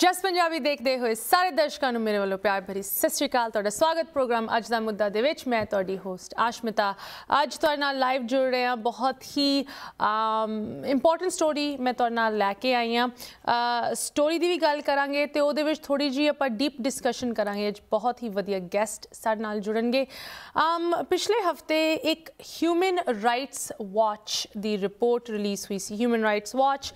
जस पंजाबी देखते हुए सारे दर्शकों मेरे वालों प्यार भरी सत श्री अकाल। तुहाडा स्वागत प्रोग्राम अज दा मुद्दा दे विच, मैं तुहाडी होस्ट आशमिता। अज तुहाडे नाल लाइव जुड़ रहे हैं, बहुत ही इंपॉर्टेंट स्टोरी मैं तुहाडे नाल लैके आई हाँ। स्टोरी की भी गल करांगे तो उहदे विच थोड़ी जी आपां डीप डिस्कशन करांगे। अज बहुत ही वधिया गैस्ट साडे नाल जुड़नगे। पिछले हफ्ते एक ह्यूमन राइट्स वॉच की रिपोर्ट रिलीज़ हुई सी। Human rights watch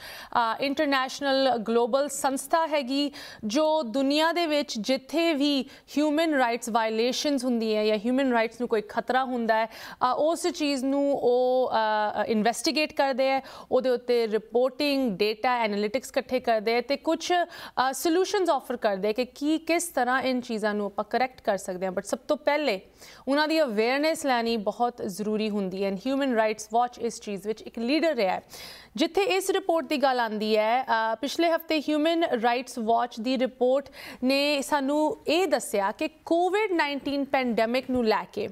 international global संस्था है जो दुनिया दे विच जिथे भी ह्यूमन राइट्स वायलेशनस हुंदी है या ह्यूमन राइट्स नूं कोई खतरा हुंदा है, उस चीज़ नूं इन्वेस्टिगेट करदे है, उहदे उत्ते रिपोर्टिंग डेटा एनालिटिक्स इकट्ठे करदे है ते कुछ सॉल्यूशंस ऑफर करदे है कि किस तरह इन चीज़ां नूं आपां करैक्ट कर सकदे हैं। बट सब तो पहले उन्हां दी अवेयरनेस लैनी बहुत जरूरी हुंदी है। ह्यूमन राइट्स वॉच इस चीज़ विच एक लीडर रहा है। जिथे इस रिपोर्ट की गल आती है, पिछले हफ्ते ह्यूमन राइट्स वॉच की रिपोर्ट ने सानू ये दस्या कि कोविड-19 पेंडेमिक नू लैके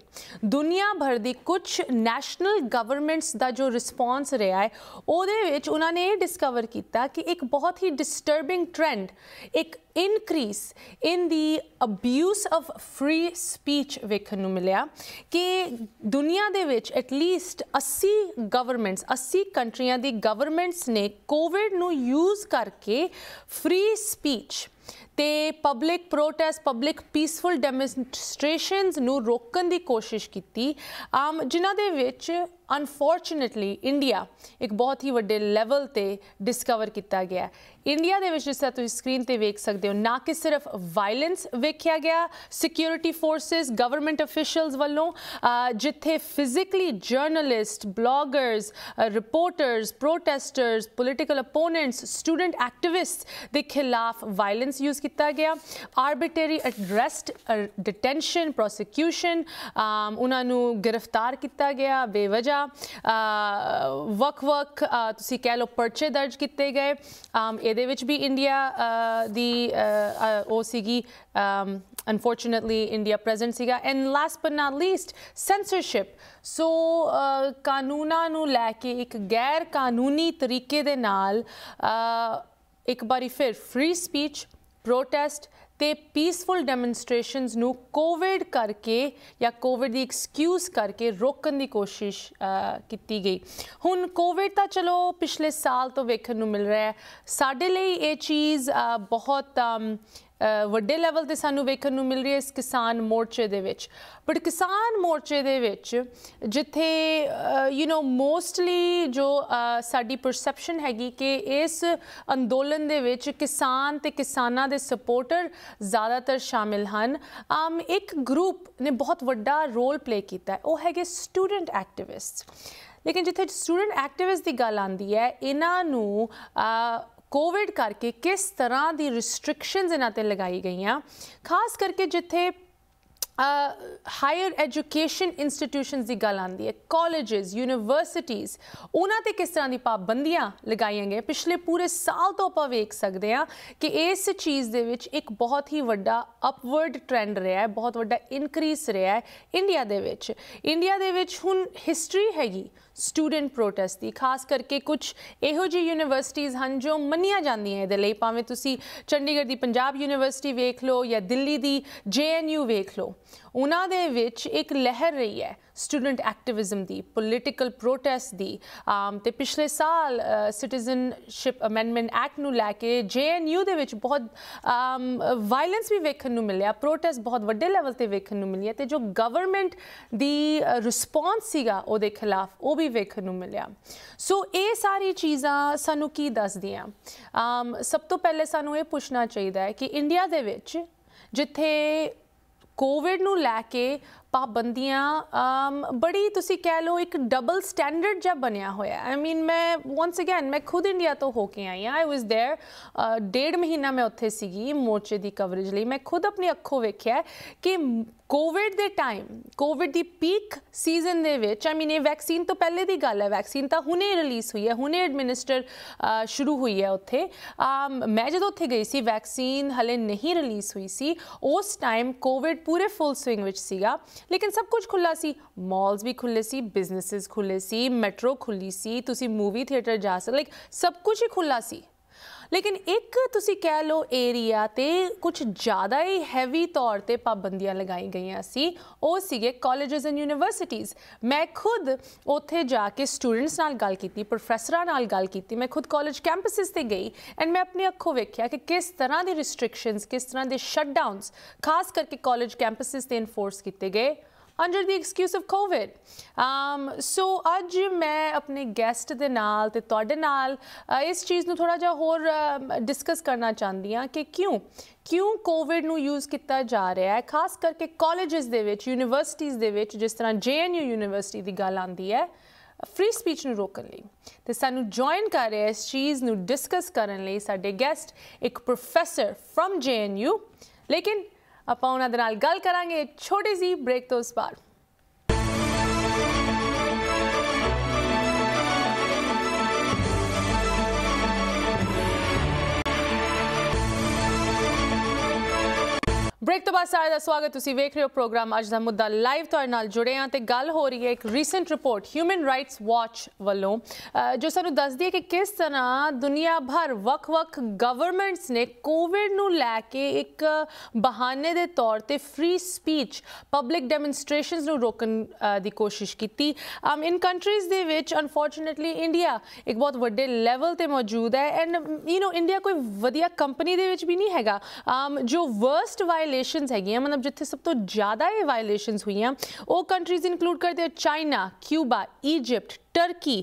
दुनिया भर की कुछ नैशनल गवर्नमेंट्स का जो रिस्पॉन्स रहा है, उहदे विच उन्हां ने ये डिस्कवर किया कि एक बहुत ही डिस्टर्बिंग ट्रेंड, एक increase in the abuse of free speech वेखण नू मिलिया कि दुनिया दे विच एटलीस्ट 80 कंट्रियां दी गवर्नमेंट्स ने कोविड नू यूज़ करके फ्री स्पीच ते public protest, public peaceful demonstrations नू रोकण दी कोशिश की। जिन्हां दे विच अनफॉर्चुनेटली इंडिया एक बहुत ही वड्डे लैवल ते डिस्कवर किया गया। इंडिया दे विच जिस तुसीं स्क्रीन ते वेख सकदे हो, ना कि सिर्फ वायलेंस वेख्या गया सिक्योरिटी फोर्सेस गवर्नमेंट ऑफिशियल्स वालों, जिथे physically journalist, bloggers, reporters, protesters, political opponents, student activist के खिलाफ वायलेंस यूज़ किया गया। आर्बिटरी अरेस्ट, डिटेंशन, प्रोसीक्यूशन, उन्होंने गिरफ्तार किया गया बेवजह। वक्-वक् तुसीं कह लो परचे दर्ज किए गए। इहदे विच भी इंडिया दी ओ सीगी, अनफॉर्चुनेटली इंडिया प्रेजेंट सीगा। And last but not least censorship. So कानूनां नूं लैके एक गैर कानूनी तरीके दे नाल एक बारी फिर फ्री स्पीच, प्रोटेस्ट ते पीसफुल डेमोंस्ट्रेशनस नू कोविड करके या कोविड दी एक्सक्यूज़ करके रोकण दी कोशिश की गई। हुण कोविड तो चलो पिछले साल तो वेखण नू मिल रहा है। साडे लई ये चीज़ बहुत वड्डे लैवल ते सानू वेखण नू मिल रही है इस किसान मोर्चे दे विच। बट किसान मोर्चे दे विच जिथे यू नो मोस्टली जो साडी परसैप्शन हैगी कि इस अंदोलन दे विच किसान ते किसानां दे सपोर्टर ज़्यादातर शामिल हन। एक ग्रुप ने बहुत वड्डा रोल प्ले कीता है, वो हैगे स्टूडेंट एक्टिविस्ट। लेकिन जिथे स्टूडेंट एक्टिविस्ट दी गल आंदी है, इन्हां नू कोविड करके किस तरह दी रिस्ट्रिक्शनस इन्हां ते लगाई गई, खास करके जिथे हायर एजुकेशन इंस्टीट्यूशनस की गल आती है, कॉलेजेस, यूनिवर्सिटीज़, उन्हां ते किस तरह की पाबंदियां लगाई गई। पिछले पूरे साल तो आप वेख सकते हैं कि इस चीज़ दे विच एक बहुत ही वड्डा अपवर्ड ट्रेंड रहा है, बहुत वड्डा इनक्रीज रहा है इंडिया दे विच। इंडिया दे विच हुण हिस्टरी हैगी स्टूडेंट प्रोटेस्ट की, खास करके कुछ इहो जी यूनिवर्सिटीज़ हैं जो मनिया जांदियां इहदे लई। भावें तुसीं चंडीगढ़ की पंजाब यूनिवर्सिटी वेख लो या दिल्ली की JNU वेख लो, उन्हां दे विच एक लहर रही है स्टूडेंट एक्टिविज़म की, पोलिटिकल प्रोटेस्ट की। तो पिछले साल सिटीजनशिप अमेंडमेंट एक्ट नू लैके JNU दे विच बहुत वायलेंस भी वेखण नू मिलिया, प्रोटेस्ट बहुत वड्डे लैवल पर वेखण नू मिली है। तो जो गवर्नमेंट की रिस्पॉन्स सीगा उहदे खिलाफ वो भी वेखण नू मिलिया। सो ये सारी चीज़ां सानू की दसदियां। सब तो पहले सानू ये पूछना चाहिए कि इंडिया दे विच जिथे कोविड नू लैके पाबंदियाँ बड़ी तुसी कह लो एक डबल स्टैंडर्ड जब बनया होया। I mean, मैं वंस अगैन मैं खुद इंडिया तो होके आई हाँ। आई वॉज देयर, 1.5 महीना मैं उत्थे सीगी मोर्चे की कवरेज लई। मैं खुद अपनी अखों वेख्या कि कोविड दे टाइम, कोविड दी पीक सीजन दे विच, I mean, ये वैक्सीन तो पहले दी गल है, वैक्सीन तो हुणे रिलीज़ हुई है, हुणे एडमिनिस्टर शुरू हुई है। उत्थे मैं जदों उत्थे गई सी वैक्सीन हले नहीं रिलीज़ हुई सी। उस टाइम कोविड पूरे फुल स्विंग विच सीगा, लेकिन सब कुछ खुला सी, मॉल्स भी खुले सी, बिजनेसिस खुले सी, मैट्रो खुली सी, तुसी मूवी थिएटर जा सकते, लाइक सब कुछ ही खुला सी। लेकिन एक तुसी कह लो एरिया ते कुछ ज़्यादा ही हैवी तौर पर पाबंदियां लगाई गई सी, वो सीगे कॉलेजेस एंड यूनिवर्सिटीज़। मैं खुद उत्थे जाके स्टूडेंट्स नाल गल कीती, प्रोफेसरां नाल गल कीती, मैं खुद कॉलेज कैंपसिस ते गई एंड मैं अपनी अखों वेख्या कि किस तरह दी रिस्ट्रिक्शंस, किस तरह दे शटडाउन्स खास करके कॉलेज कैंपसिस ते इनफोर्स किए गए under the excuse of Covid. So अज मैं अपने गैसट के नाल ते तुहाडे नाल इस चीज़ में थोड़ा जा होर डिस्कस करना चाहती हाँ कि क्यों कोविड नू यूज़ किया जा रहा है खास करके कॉलेज़ दे विच, यूनिवर्सिटीज़ दे विच, जिस तरह JNU यूनिवर्सिटी की गल आती है फ्री स्पीच नू रोकण लई। तो सानू जॉइन कर रहे इस चीज़ नू डिस्कस करन लई साडे गैसट एक प्रोफेसर फ्रॉम JNU, लेकिन आपां उन्हां दे नाल गल करांगे एक छोटी सी ब्रेक तो उस बार। ब्रेक तो बाद सारे का स्वागत, तुम वेख रहे हो प्रोग्राम अज दा मुद्दा लाइव। तुहाडे नाल जुड़े हाँ तो गल हो रही है एक recent report human rights watch वालों जो सानू दसदी है कि किस तरह दुनिया भर वख-वख गवर्नमेंट्स ने कोविड नू लैके एक बहाने दे तौर पर फ्री स्पीच, पब्लिक डेमोनस्ट्रेशनस नू रोकण दी कोशिश की। इन कंट्रीज़ दे विच अनफॉर्चुनेटली इंडिया एक बहुत वड्डे लैवल पर मौजूद है एंड यू नो इंडिया कोई वधिया कंपनी दे विच भी नहीं हैगा। जो वर्स्ट वायलेंस है, मतलब जिथे सब तो ज़्यादा ही वायलेशनस हुई हैं वो कंट्रीज इंक्लूड करते हैं China, Cuba, Egypt, Turkey,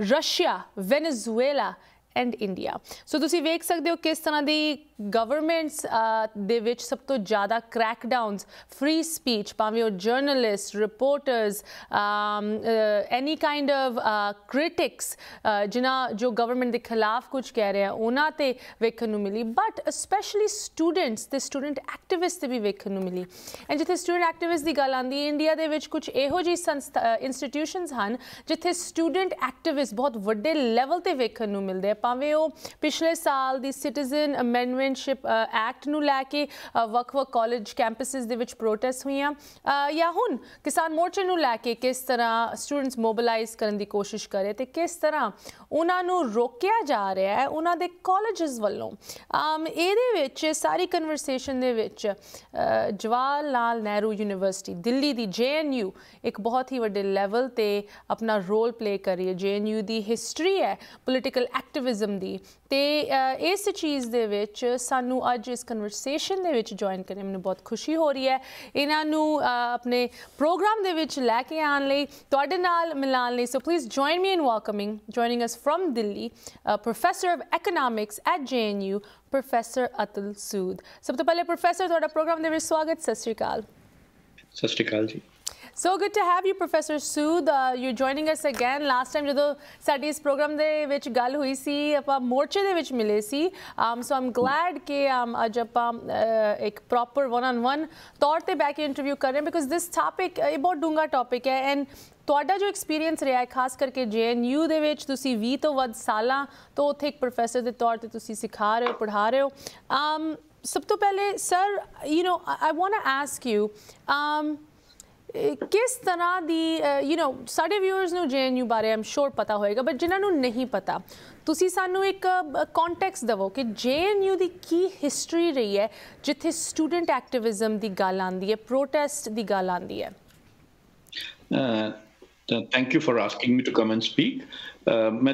Russia, Venezuela and India. So तुसी वेख सकते हो किस तरह की गवर्नमेंट्स दे विच सब तो ज़्यादा क्रैकडाउनस फ्री स्पीच, भावें वो journalist, reporters, any kind of critics जिन्ह जो गवर्नमेंट के खिलाफ कुछ कह रहे हैं उन्हों ते वेखन नू मिली, बट स्पैशली स्टूडेंट्स ते स्टूडेंट एक्टिविस्ट ते भी वेखन नू मिली। एंड जिथे स्टूडेंट एक्टिविस्ट की गल आती है इंडिया दे विच कुछ इहो जी संस्था इंस्टीट्यूशनस हैं जिथे स्टूडेंट एक्टिविस्ट बहुत वड्डे लैवल पर वेखन नू मिलते हैं, भावें वो पिछले साल दी सिटीजन अमेंडमेंट एक्ट नू लैके वख-वख कॉलेज कैंपसिस दे विच प्रोटेस्ट हुई हैं, या हुण किसान मोर्चे नू लैके किस तरह स्टूडेंट्स मोबिलाइज करने की कोशिश करे तो किस तरह उन्होंने रोकया जा रहा है उन्हों के कॉलेज़ वालों। इहदे विच सारी कन्वरसेशन दे विच जवाहरलाल नेहरू यूनिवर्सिटी दिल्ली दी JNU एक बहुत ही वड्डे लैवल ते अपना रोल प्ले कर रही है। JNU दी हिस्टरी है पोलिटिकल एक्टिविज़म दी ते इस चीज़ दे विच सानू अज इस कन्वरसेशन दे विच ज्वाइन करने मैनू बहुत खुशी हो रही है। इन्हों अपने प्रोग्राम दे विच लैके आने लई, तुहाडे नाल मिलान लई, so please join me in welcoming joining us from Delhi professor of economics at JNU professor Atul Sood. सब तो पहले प्रोफेसर तुहाडा प्रोग्राम दे विच स्वागत, सत श्री अकाल। सत श्री अकाल जी। So good to have you, Professor Sood. You're joining us again. Last time, jadon saadi is program de vich gal hui si, apa morche de vich mile si. So I'm glad ke aaj apa ek proper one-on-one taur te back interview kar rahe hain because this topic ye bahut dunga topic hai and तुहाडा जो experience रहा है खास करके JNU दे विच तुसी 20 तो वध साल तो उत्थे एक प्रोफेसर के तौर पर तुसी सिखा रहे हो, पढ़ा रहे हो। सब तो पहले sir, you know I want to ask you किस तरह दी, यू नो साढ़े व्यूअर्स नू JNU बारे आई एम श्योर पता होएगा बट जिन्होंने नहीं पता तुसी सानू एक कॉन्टैक्स दवो कि JNU दी की हिस्टरी रही है जिथे स्टूडेंट एक्टिविज़म दी गल आंदी है, प्रोटेस्ट दी गल आंदी है। Thank you for asking me to come and speak. मैं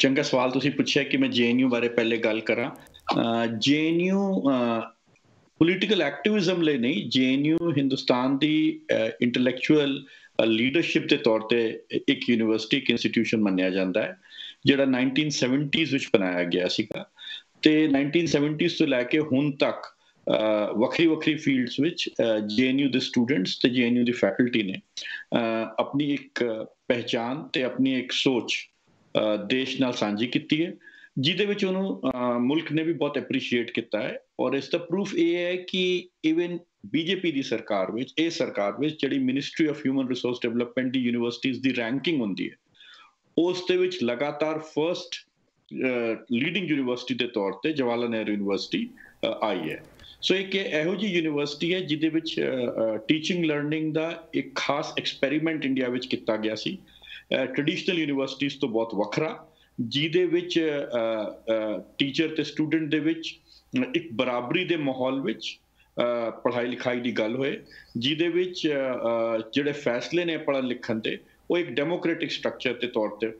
चंगा सवाल तुसी पूछा कि मैं JNU बारे पहले गल करा। JNU पॉलिटिकल एक्टिविज़म ले नहीं, JNU हिंदुस्तान की इंटलैक्चुअल लीडरशिप के तौर पे एक यूनीवर्सिटी इंस्टीट्यूशन मन्निया जाता है जिहड़ा 1970s विच बनाया गया सीगा ते 1970s तो लैके हुण तक ਵੱਖਰੀ ਵੱਖਰੀ ਫੀਲਡਸ ਵਿੱਚ JNU ਦੇ ਸਟੂਡੈਂਟਸ ਤੇ JNU ਦੀ ਫੈਕਲਟੀ ਨੇ ਆਪਣੀ ਇੱਕ ਪਹਿਚਾਨ ਤੇ ਆਪਣੀ ਇੱਕ ਸੋਚ ਦੇਸ਼ ਨਾਲ ਸਾਂਝੀ ਕੀਤੀ ਹੈ ਜਿਹਦੇ ਵਿੱਚ ਉਹਨੂੰ ਮੁਲਕ ਨੇ ਵੀ ਬਹੁਤ ਐਪਰੀਸ਼ੀਏਟ ਕੀਤਾ ਹੈ ਔਰ ਇਸ ਦਾ ਪ੍ਰੂਫ ਇਹ ਹੈ ਕਿ ਇਵਨ BJP ਦੀ ਸਰਕਾਰ ਵਿੱਚ ਇਹ ਸਰਕਾਰ ਵਿੱਚ ਜਿਹੜੀ ministry of human resource development ਦੀ ਯੂਨੀਵਰਸਿਟੀਜ਼ ਦੀ ਰੈਂਕਿੰਗ ਹੁੰਦੀ ਹੈ ਉਸ ਦੇ ਵਿੱਚ ਲਗਾਤਾਰ ਫਰਸਟ ਲੀਡਿੰਗ ਯੂਨੀਵਰਸਿਟੀ ਦੇ ਤੌਰ ਤੇ ਜਵਾਹਰਲਾਲ ਨਹਿਰੂ ਯੂਨੀਵਰਸਿਟੀ ਆਈ ਹੈ। सो एक इहो जी यूनीवर्सिटी है जिहदे विच टीचिंग लर्निंग का एक खास एक्सपैरीमेंट इंडिया विच किया गया सी ट्रडिशनल यूनीवर्सिटीज़ तो बहुत वखरा जिहदे विच टीचर ते स्टूडेंट दे विच एक बराबरी दे माहौल विच पढ़ाई लिखाई दी गल होए, जिहदे विच जिहड़े फैसले ने पढ़न लिखन ते वो एक डेमोक्रेटिक स्ट्रक्चर के तौर पर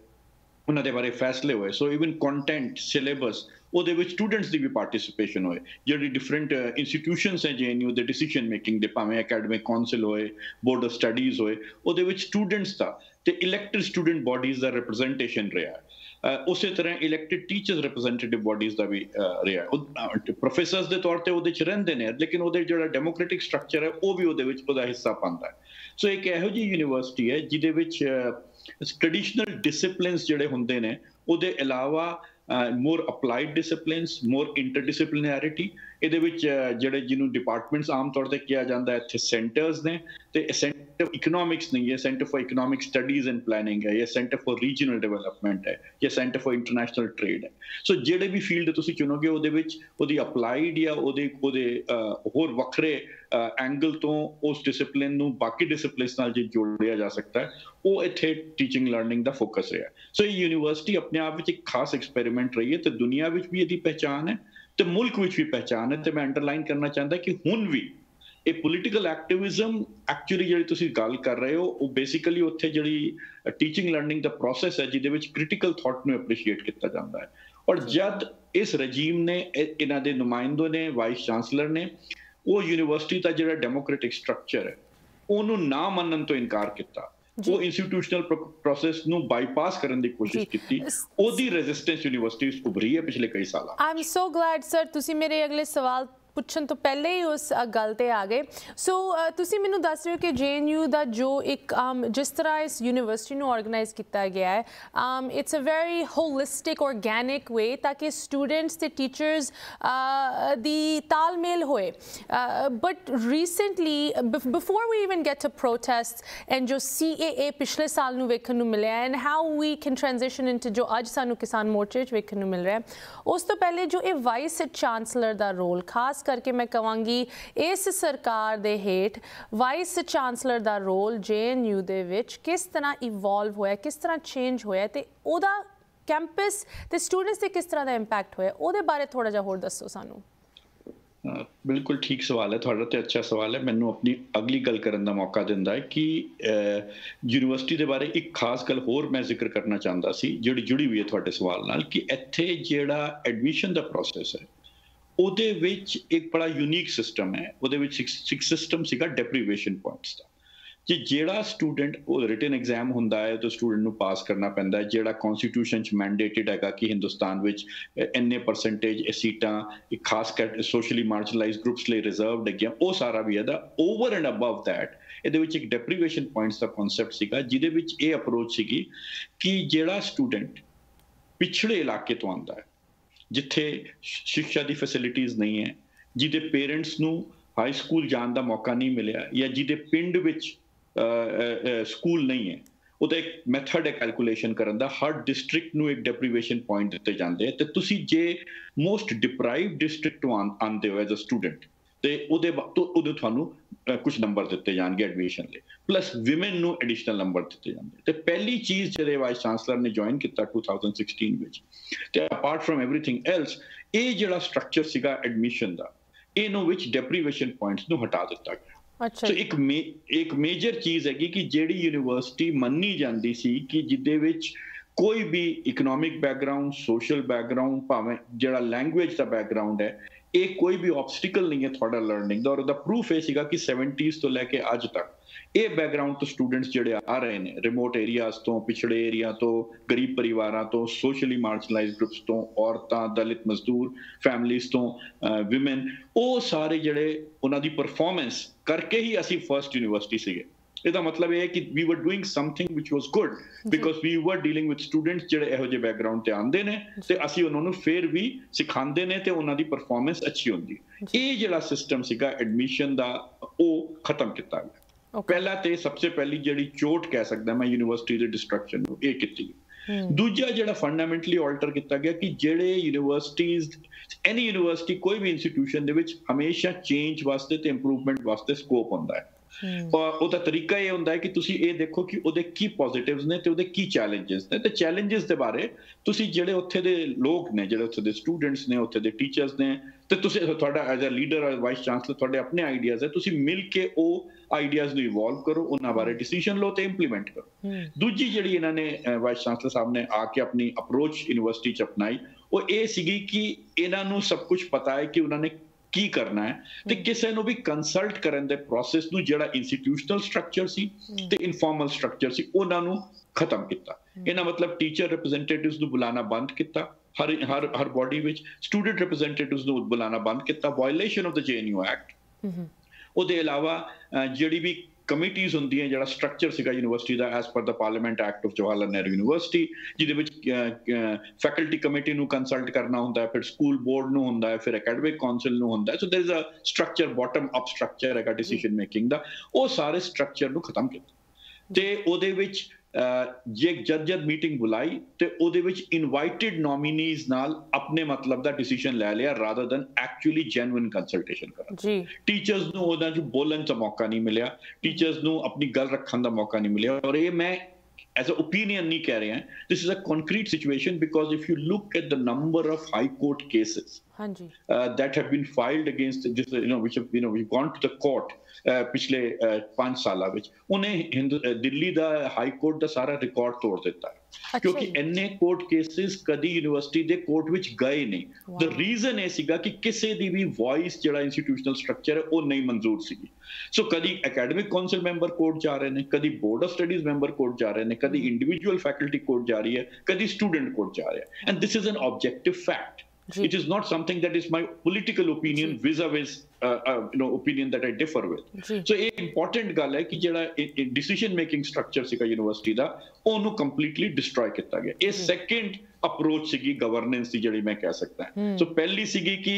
उन्हां दे बारे फैसले होए। सो इवन कंटेंट सिलेबस ਉਹਦੇ ਵਿੱਚ ਸਟੂਡੈਂਟਸ ਦੀ ਵੀ ਪਾਰਟਿਸਿਪੇਸ਼ਨ ਹੋਏ। ਜਿਹੜੀ ਡਿਫਰੈਂਟ ਇੰਸਟੀਟਿਊਸ਼ਨਸ ਹੈ JNU ਦੇ ਡਿਸੀਜਨ ਮੇਕਿੰਗ ਦੇ, ਭਾਵੇਂ ਅਕੈਡਮਿਕ ਕੌਂਸਲ ਹੋਏ, ਬੋਰਡ ਆਫ ਸਟੱਡੀਜ਼ ਹੋਏ, ਉਹਦੇ ਵਿੱਚ ਸਟੂਡੈਂਟਸ ਦਾ ਤੇ ਇਲੈਕਟਿਡ ਸਟੂਡੈਂਟ ਬਾਡੀਜ਼ ਦਾ ਰਿਪਰੈਜ਼ੈਂਟੇਸ਼ਨ ਰਿਹਾ। ਉਸੇ ਤਰ੍ਹਾਂ ਇਲੈਕਟਿਡ ਟੀਚਰਸ ਰਿਪਰੈਜ਼ੈਂਟੇਟਿਵ ਬਾਡੀਜ਼ ਦਾ ਵੀ ਰਿਹਾ। ਪ੍ਰੋਫੈਸਰਸ ਦੇ ਤੌਰ ਤੇ ਉਹਦੇ 'ਚ ਰਹਿੰਦੇ ਨੇ, ਲੇਕਿਨ ਉਹਦੇ ਜਿਹੜਾ ਡੈਮੋਕ੍ਰੈਟਿਕ ਸਟਰਕਚਰ ਹੈ ਉਹ ਵੀ ਉਹਦੇ ਵਿੱਚ ਉਹਦਾ ਹਿੱਸਾ ਪਾਉਂਦਾ ਹੈ। ਸੋ ਇੱਕ ਇਹੋ ਜਿਹੀ ਯੂਨੀਵਰਸਿਟੀ ਹੈ ਜਿਹਦੇ ਵਿੱਚ ਟ੍ਰੈਡੀਸ਼ਨਲ ਡਿਸਿਪਲਿਨਸ ਜਿਹੜੇ ਹੁੰਦੇ ਨੇ ਉਹਦੇ ਇਲਾਵਾ more applied disciplines, more interdisciplinarity, ਇਹਦੇ ਵਿੱਚ ਜਿਹੜੇ ਜਿਹਨੂੰ departments ਆਮ ਤੌਰ ਤੇ ਕਿਹਾ ਜਾਂਦਾ ਹੈ, ਇੱਥੇ centers ਨੇ ਤੇ center economics ਨਹੀਂ ਹੈ, center for economic studies and planning ਹੈ, ਜਾਂ center for regional development ਹੈ, ਜਾਂ center for international trade ਹੈ। ਸੋ ਜਿਹੜੇ ਵੀ field ਤੁਸੀਂ ਚੁਣੋਗੇ ਉਹਦੇ ਵਿੱਚ ਉਹਦੀ applied ਜਾਂ ਉਹਦੇ ਹੋਰ ਵੱਖਰੇ angle ਤੋਂ ਉਸ discipline ਨੂੰ ਬਾਕੀ disciplines ਨਾਲ ਜੋੜਿਆ ਜਾ ਸਕਦਾ ਹੈ। ਉਹ ਇੱਥੇ teaching learning ਦਾ focus ਰਿਹਾ। ਸੋ ਇਹ ਯੂਨੀਵਰਸਿਟੀ ਆਪਣੇ ਆਪ ਵਿੱਚ ਇੱਕ ਖਾਸ experiment ਰਹੀ ਹੈ ਤੇ ਦੁਨੀਆ ਵਿੱਚ ਵੀ ਇਹਦੀ ਪਹਿਚਾਣ ਹੈ ਤੇ ਮੁਲਕ ਵਿੱਚ ਵੀ ਪਹਿਚਾਣ ਹੈ। ਤੇ ਮੈਂ ਅੰਡਰਲਾਈਨ ਕਰਨਾ ਚਾਹੁੰਦਾ ਕਿ ਹੁਣ ਵੀ ਇਹ ਪੋਲੀਟੀਕਲ ਐਕਟਿਵਿਜ਼ਮ ਐਕਚੁਅਲੀ ਜਿਹੜੀ ਤੁਸੀਂ ਗੱਲ ਕਰ ਰਹੇ ਹੋ ਉਹ ਬੇਸਿਕਲੀ ਉੱਥੇ ਜਿਹੜੀ ਟੀਚਿੰਗ ਲਰਨਿੰਗ ਦਾ ਪ੍ਰੋਸੈਸ ਹੈ ਜਿਹਦੇ ਵਿੱਚ ਕ੍ਰਿਟੀਕਲ ਥਾਟ ਨੂੰ ਐਪਰੀਸ਼ੀਏਟ ਕੀਤਾ ਜਾਂਦਾ ਹੈ। ਔਰ ਜਦ ਇਸ ਰਜੀਮ ਨੇ, ਇਹਨਾਂ ਦੇ ਨੁਮਾਇੰਦੋ ਨੇ, ਵਾਈਸ ਚਾਂਸਲਰ ਨੇ ਉਹ ਯੂਨੀਵਰਸਿਟੀ ਦਾ ਜਿਹੜਾ ਡੈਮੋਕ੍ਰੈਟਿਕ ਸਟਰਕਚਰ ਹੈ ਉਹਨੂੰ ਨਾ ਮੰਨਣ ਤੋਂ ਇਨਕਾਰ ਕੀਤਾ, ਉਹ ਇੰਸਟੀਟਿਊਸ਼ਨਲ ਪ੍ਰੋਸੈਸ ਨੂੰ ਬਾਈਪਾਸ ਕਰਨ ਦੀ ਕੋਸ਼ਿਸ਼ ਕੀਤੀ, ਉਹਦੀ ਰੈਜ਼ਿਸਟੈਂਸ ਯੂਨੀਵਰਸਿਟੀ ਉੱਭਰੀ ਹੈ ਪਿਛਲੇ ਕਈ ਸਾਲਾਂ। I am so Glade sir ਤੁਸੀਂ ਮੇਰੇ ਅਗਲੇ ਸਵਾਲ ਪੁੱਛਣ ਤੋਂ ਪਹਿਲੇ ਹੀ ਉਸ ਗੱਲ 'ਤੇ ਆ ਗਏ। ਸੋ ਤੁਸੀਂ ਮੈਨੂੰ ਦੱਸ ਰਹੇ ਹੋ ਕਿ JNU ਦਾ ਜੋ ਇੱਕ ਜਿਸ ਤਰ੍ਹਾਂ ਇਸ ਯੂਨੀਵਰਸਿਟੀ ਨੂੰ ਆਰਗਨਾਈਜ਼ ਕੀਤਾ ਗਿਆ ਹੈ, it's a very holistic organic way ਤਾਂ ਕਿ ਸਟੂਡੈਂਟਸ ਅਤੇ ਟੀਚਰਸ ਦੀ ਤਾਲਮੇਲ ਹੋਏ। But recently before we even get a protest and ਜੋ CAA ਪਿਛਲੇ ਸਾਲ ਨੂੰ ਵੇਖਣ ਨੂੰ ਮਿਲਿਆ and how we can transition into ਜੋ ਅੱਜ ਸਾਨੂੰ ਕਿਸਾਨ ਮੋਰਚੇ 'ਚ ਵੇਖਣ ਨੂੰ ਮਿਲ ਰਿਹਾ, ਉਸ ਤੋਂ ਪਹਿਲੇ ਜੋ ਇਹ ਵਾਈਸ ਚਾਂਸਲਰ ਦਾ ਰੋਲ, ਖਾਸ करके मैं कहूँगी इस सरकार दे हेठ वाइस चांसलर दा रोल JNU दे विच किस तरह इवॉल्व होया, किस तरह चेंज होया ते ओदा कैंपस ते स्टूडेंट्स ते किस तरह दा इंपैक्ट होया, ओदे बारे थोड़ा जा होर दसो सानू। बिल्कुल ठीक सवाल है थोड़ा, तो अच्छा सवाल है। मैनू अपनी अगली गल करन दा मौका दिंदा है कि यूनिवर्सिटी दे बारे एक खास गल होर मैं जिक्र करना चाहता सी जिहड़ी जुड़ी हुई है तुहाडे सवाल नाल कि इत्थे जिहड़ा एडमिशन दा प्रोसेस है ਉਹਦੇ ਵਿੱਚ ਇੱਕ ਬੜਾ ਯੂਨੀਕ ਸਿਸਟਮ ਹੈ। ਉਹਦੇ ਵਿੱਚ ਇੱਕ ਸਿਸਟਮ ਸੀਗਾ ਡੈਪਰੀਵੇਸ਼ਨ ਪੁਆਇੰਟਸ ਦਾ, ਕਿ ਜਿਹੜਾ ਸਟੂਡੈਂਟ ਉਹ ਰਿਟਨ ਐਗਜ਼ਾਮ ਹੁੰਦਾ ਹੈ ਤਾਂ ਸਟੂਡੈਂਟ ਨੂੰ ਪਾਸ ਕਰਨਾ ਪੈਂਦਾ ਹੈ, ਜਿਹੜਾ ਕਨਸਟੀਟਿਊਸ਼ਨ 'ਚ ਮੈਂਡੇਟਡ ਹੈਗਾ ਕਿ ਹਿੰਦੁਸਤਾਨ ਵਿੱਚ ਇੰਨੇ ਪਰਸੈਂਟੇਜ ਸੀਟਾਂ ਇੱਕ ਖਾਸ ਸੋਸ਼ਲੀ ਮਾਰਜਨਲਾਈਜ਼ਡ ਗਰੁੱਪਸ ਲਈ ਰਿਜ਼ਰਵਡ ਹੈਗੀਆਂ, ਉਹ ਸਾਰਾ ਵੀ ਇਹਦਾ ਓਵਰ ਐਂਡ ਅਬਵ ਦੈਟ ਇਹਦੇ ਵਿੱਚ ਇੱਕ ਡੈਪਰੀਵੇਸ਼ਨ ਪੁਆਇੰਟਸ ਦਾ ਕਨਸੈਪਟ ਸੀਗਾ ਜਿਹਦੇ ਵਿੱਚ ਇਹ ਅਪਰੋਚ ਸੀਗੀ ਕਿ ਜਿਹੜਾ ਸਟੂਡੈਂਟ ਪਿਛੜੇ ਇਲਾਕੇ ਤੋਂ ਆਉਂਦਾ ਹੈ ਜਿੱਥੇ ਸਿੱਖਿਆ ਦੀ ਫੈਸਿਲਿਟੀਜ਼ ਨਹੀਂ ਹੈ, ਜਿਹਦੇ ਪੇਰੈਂਟਸ ਨੂੰ ਹਾਈ ਸਕੂਲ ਜਾਣ ਦਾ ਮੌਕਾ ਨਹੀਂ ਮਿਲਿਆ, ਜਾਂ ਜਿਹਦੇ ਪਿੰਡ ਵਿੱਚ ਸਕੂਲ ਨਹੀਂ ਹੈ, ਉਹਦਾ ਇੱਕ ਮੈਥਡ ਹੈ ਕੈਲਕੂਲੇਸ਼ਨ ਕਰਨ ਦਾ। ਹਰ ਡਿਸਟ੍ਰਿਕਟ ਨੂੰ ਇੱਕ ਡੈਪਰੀਵੇਸ਼ਨ ਪੁਆਇੰਟ ਦਿੱਤੇ ਜਾਂਦੇ ਹੈ ਅਤੇ ਤੁਸੀਂ ਜੇ ਮੋਸਟ ਡਿਪਰਾਈਵ ਡਿਸਟ੍ਰਿਕਟ ਤੋਂ ਆਉਂਦੇ ਹੋ ਐਜ਼ ਅ ਸਟੂਡੈਂਟ ਤੇ ਉਹਦੇ ਤੁਹਾਨੂੰ ਕੁਛ ਨੰਬਰ ਦਿੱਤੇ ਜਾਣਗੇ ਐਡਮਿਸ਼ਨ ਲਈ, ਪਲੱਸ ਵਿਮੈਨ ਨੂੰ ਐਡੀਸ਼ਨਲ ਨੰਬਰ ਦਿੱਤੇ ਜਾਂਦੇ। ਤੇ ਪਹਿਲੀ ਚੀਜ਼ ਜਿਹੜੇ ਵਾਈਸ ਚਾਂਸਲਰ ਨੇ ਜੁਆਇਨ ਕੀਤਾ 2016 ਵਿੱਚ, ਤੇ ਅਪਾਰਟ ਫਰਮ ਐਵਰੀਥਿੰਗ ਐਲਸ ਇਹ ਜਿਹੜਾ ਸਟਰਕਚਰ ਸੀਗਾ ਐਡਮਿਸ਼ਨ ਦਾ, ਇਹਨੂੰ ਵਿੱਚ ਡੈਪਰੀਵੇਸ਼ਨ ਪੁਆਇੰਟਸ ਨੂੰ ਹਟਾ ਦਿੱਤਾ ਗਿਆ। ਅੱਛਾ, ਇੱਕ ਮੇਜਰ ਚੀਜ਼ ਹੈਗੀ ਕਿ ਜਿਹੜੀ ਯੂਨੀਵਰਸਿਟੀ ਮੰਨੀ ਜਾਂਦੀ ਸੀ ਕਿ ਜਿਹਦੇ ਵਿੱਚ ਕੋਈ ਵੀ ਇਕਨੋਮਿਕ ਬੈਕਗਰਾਊਂਡ, ਸੋਸ਼ਲ ਬੈਕਗਰਾਊਂਡ, ਭਾਵੇਂ ਜਿਹੜਾ ਲੈਂਗੁਏਜ ਦਾ ਬੈਕਗਰਾਊਂਡ ਹੈ, ਇਹ ਕੋਈ ਵੀ ਆਬਸਟੀਕਲ ਨਹੀਂ ਹੈ ਤੁਹਾਡਾ ਲਰਨਿੰਗ ਦਾ। ਔਰ ਉਹਦਾ ਪ੍ਰੂਫ ਇਹ ਸੀਗਾ ਕਿ 70s ਤੋਂ ਲੈ ਕੇ ਅੱਜ ਤੱਕ ਇਹ ਬੈਕਗਰਾਊਂਡ ਤੋਂ ਸਟੂਡੈਂਟਸ ਜਿਹੜੇ ਆ ਰਹੇ ਨੇ, ਰਿਮੋਟ ਏਰੀਆਜ਼ ਤੋਂ, ਪਿਛੜੇ ਏਰੀਆ ਤੋਂ, ਗਰੀਬ ਪਰਿਵਾਰਾਂ ਤੋਂ, ਸੋਸ਼ਲੀ ਮਾਰਜਨਲਾਈਜ਼ਡ ਗਰੁੱਪਸ ਤੋਂ, ਔਰਤਾਂ, ਦਲਿਤ ਮਜ਼ਦੂਰ ਫੈਮਲੀਜ਼ ਤੋਂ, ਵਿਮੈਨ, ਉਹ ਸਾਰੇ ਜਿਹੜੇ ਉਹਨਾਂ ਦੀ ਪਰਫਾਰਮੈਂਸ ਕਰਕੇ ਹੀ ਅਸੀਂ ਫਰਸਟ ਯੂਨੀਵਰਸਿਟੀ ਸੀਗੇ। ਇਹਦਾ ਮਤਲਬ ਇਹ ਹੈ ਕਿ we were doing something which was good because we were dealing with students ਜਿਹੜੇ ਇਹੋ ਜਿਹੇ ਬੈਕਗਰਾਊਂਡ ਤੇ ਆਉਂਦੇ ਨੇ ਤੇ ਅਸੀਂ ਉਹਨਾਂ ਨੂੰ ਫਿਰ ਵੀ ਸਿਖਾਉਂਦੇ ਨੇ ਤੇ ਉਹਨਾਂ ਦੀ ਪਰਫਾਰਮੈਂਸ ਅੱਛੀ ਹੁੰਦੀ। ਇਹ ਜਿਹੜਾ ਸਿਸਟਮ ਸੀਗਾ ਐਡਮਿਸ਼ਨ ਦਾ ਉਹ ਖਤਮ ਕੀਤਾ ਗਿਆ। ਪਹਿਲਾ ਤੇ ਸਭ ਤੋਂ ਪਹਿਲੀ ਜਿਹੜੀ ਚੋਟ ਕਹਿ ਸਕਦਾ ਮੈਂ ਯੂਨੀਵਰਸਿਟੀ ਦੇ ਡਿਸਟਰਕਸ਼ਨ ਨੂੰ ਇਹ ਕੀਤੀ। ਦੂਜਾ ਜਿਹੜਾ ਫੰਡਾਮੈਂਟਲੀ ਆਲਟਰ ਕੀਤਾ ਗਿਆ ਕਿ ਜਿਹੜੇ ਯੂਨੀਵਰਸਿਟੀਜ਼, ਐਨੀ ਯੂਨੀਵਰਸਿਟੀ, ਕੋਈ ਵੀ ਇੰਸਟੀਟਿਊਸ਼ਨ ਦੇ ਵਿੱਚ ਹਮੇਸ਼ਾ ਚੇਂਜ ਵਾਸਤੇ ਤੇ ਇੰਪਰੂਵਮੈਂਟ ਵਾਸਤੇ ਸਕੋਪ ਹੁੰਦਾ ਹੈ। और तरीका यह होंगे कि तुसी ये देखो कि उहदे की पॉजिटिव्स ने ते उहदे की चैलेंजेस ने। तो चैलेंजेस के बारे तुसी जिहड़े उत्थे दे लोग ने, जिहड़े उत्थे दे स्टूडेंट्स ने, उत्थे दे टीचर्स ने, तो तुसी तुहाडा एज अ लीडर और वाइस चांसलर तुहाडे अपने आइडियाज है, तुसी मिल के वह आइडियाज नूं इवॉल्व करो, उन्हां बारे डिसीजन लो तो इंप्लीमेंट करो। दूजी जिहड़ी इन्हां ने वाइस चांसलर साहब ने आके अपनी अप्रोच यूनिवर्सिटी च अपनाई वो ये सीगी कि इन्हां नूं सब कुछ पता है कि उन्होंने ਕੀ ਕਰਨਾ ਹੈ ਤੇ ਕਿਸੇ ਨੂੰ ਵੀ ਕੰਸਲਟ ਕਰਨ ਦੇ ਪ੍ਰੋਸੈਸ ਨੂੰ ਜਿਹੜਾ ਇੰਸਟੀਟਿਊਸ਼ਨਲ ਸਟਰਕਚਰ ਸੀ ਤੇ ਇਨਫਾਰਮਲ ਸਟਰਕਚਰ ਸੀ ਉਹਨਾਂ ਨੂੰ ਖਤਮ ਕੀਤਾ। ਇਹਨਾਂ ਮਤਲਬ ਟੀਚਰ ਰਿਪਰੈਜ਼ੈਂਟੇਟਿਵਸ ਨੂੰ ਬੁਲਾਣਾ ਬੰਦ ਕੀਤਾ, ਹਰ ਬੋਡੀ ਵਿੱਚ ਸਟੂਡੈਂਟ ਰਿਪਰੈਜ਼ੈਂਟੇਟਿਵਸ ਨੂੰ ਬੁਲਾਣਾ ਬੰਦ ਕੀਤਾ, violation of the JNU act. ਉਹਦੇ ਇਲਾਵਾ ਜਿਹੜੀ ਵੀ ਕਮੇਟੀਆਂ ਹੁੰਦੀਆਂ, ਜਿਹੜਾ ਸਟਰਕਚਰ ਸੀਗਾ ਯੂਨੀਵਰਸਿਟੀ ਦਾ as per the parliament act of Jawaharlal Nehru university, ਜਿਹਦੇ ਵਿੱਚ ਫੈਕਲਟੀ ਕਮੇਟੀ ਨੂੰ ਕੰਸਲਟ ਕਰਨਾ ਹੁੰਦਾ ਹੈ, ਫਿਰ ਸਕੂਲ ਬੋਰਡ ਨੂੰ ਹੁੰਦਾ ਹੈ, ਫਿਰ ਅਕੈਡਮਿਕ ਕੌਂਸਲ ਨੂੰ ਹੁੰਦਾ ਹੈ। So there is a structure, bottom up structure ਹੈਗਾ डिसीजन मेकिंग ਦਾ। ਉਹ ਸਾਰੇ ਸਟਰਕਚਰ ਨੂੰ ਖਤਮ ਕੀਤਾ ਤੇ ਉਹਦੇ ਵਿੱਚ ਜੇ ਜਦ ਮੀਟਿੰਗ ਬੁਲਾਈ ਤੇ ਉਹਦੇ ਵਿੱਚ ਇਨਵਾਈਟਿਡ ਨੋਮੀਨੀਜ਼ ਨਾਲ ਆਪਣੇ ਮਤਲਬ ਦਾ ਡਿਸੀਜਨ ਲੈ ਲਿਆ rather than actually genuine consultation ਕਰਨ। ਟੀਚਰਸ ਨੂੰ ਉਹਦਾ ਜੋ ਬੋਲਣ ਦਾ ਮੌਕਾ ਨਹੀਂ ਮਿਲਿਆ, ਟੀਚਰਸ ਨੂੰ ਆਪਣੀ ਗੱਲ ਰੱਖਣ ਦਾ ਮੌਕਾ ਨਹੀਂ ਮਿਲਿਆ। ਔਰ ਇਹ ਮੈਂ ਐਜ਼ ਅ ਓਪੀਨੀਅਨ ਨਹੀਂ ਕਹਿ ਰਿਹਾ, this is a concrete situation because if you look at the number of high court cases that have been filed against this, which have gone to the court पिछले 5 साल विच, उन्हें दिल्ली दा high court दा सारा record तोड़ दिता है। अच्छा, क्योंकि इन्ने कोर्ट केसेस कदी यूनिवर्सिटी दे कोर्ट विच गए नहीं। द रीजन ये सीगा कि किसी दी भी वॉइस जिहड़ा इंस्टीट्यूशनल स्ट्रक्चर है वह नहीं मंजूर सीगी। सो कदी अकैडमिक कौंसिल मैंबर कोर्ट जा रहे हैं, कदी board of studies member court जा रहे हैं, कदी इंडिविजुअल फैकल्टी कोर्ट जा रही है, कदी स्टूडेंट कोर्ट जा रहा है। And this is an objective fact, it is not something that is my political opinion vis-a-vis opinion that I differ with. So एक important गल है कि जेड़ा decision making structure सीगा यूनिवर्सिटी दा ओनू completely destroy किया गया। ये second approach सीगी governance दी जेड़ी मैं कह सकता है। So पहली सीगी कि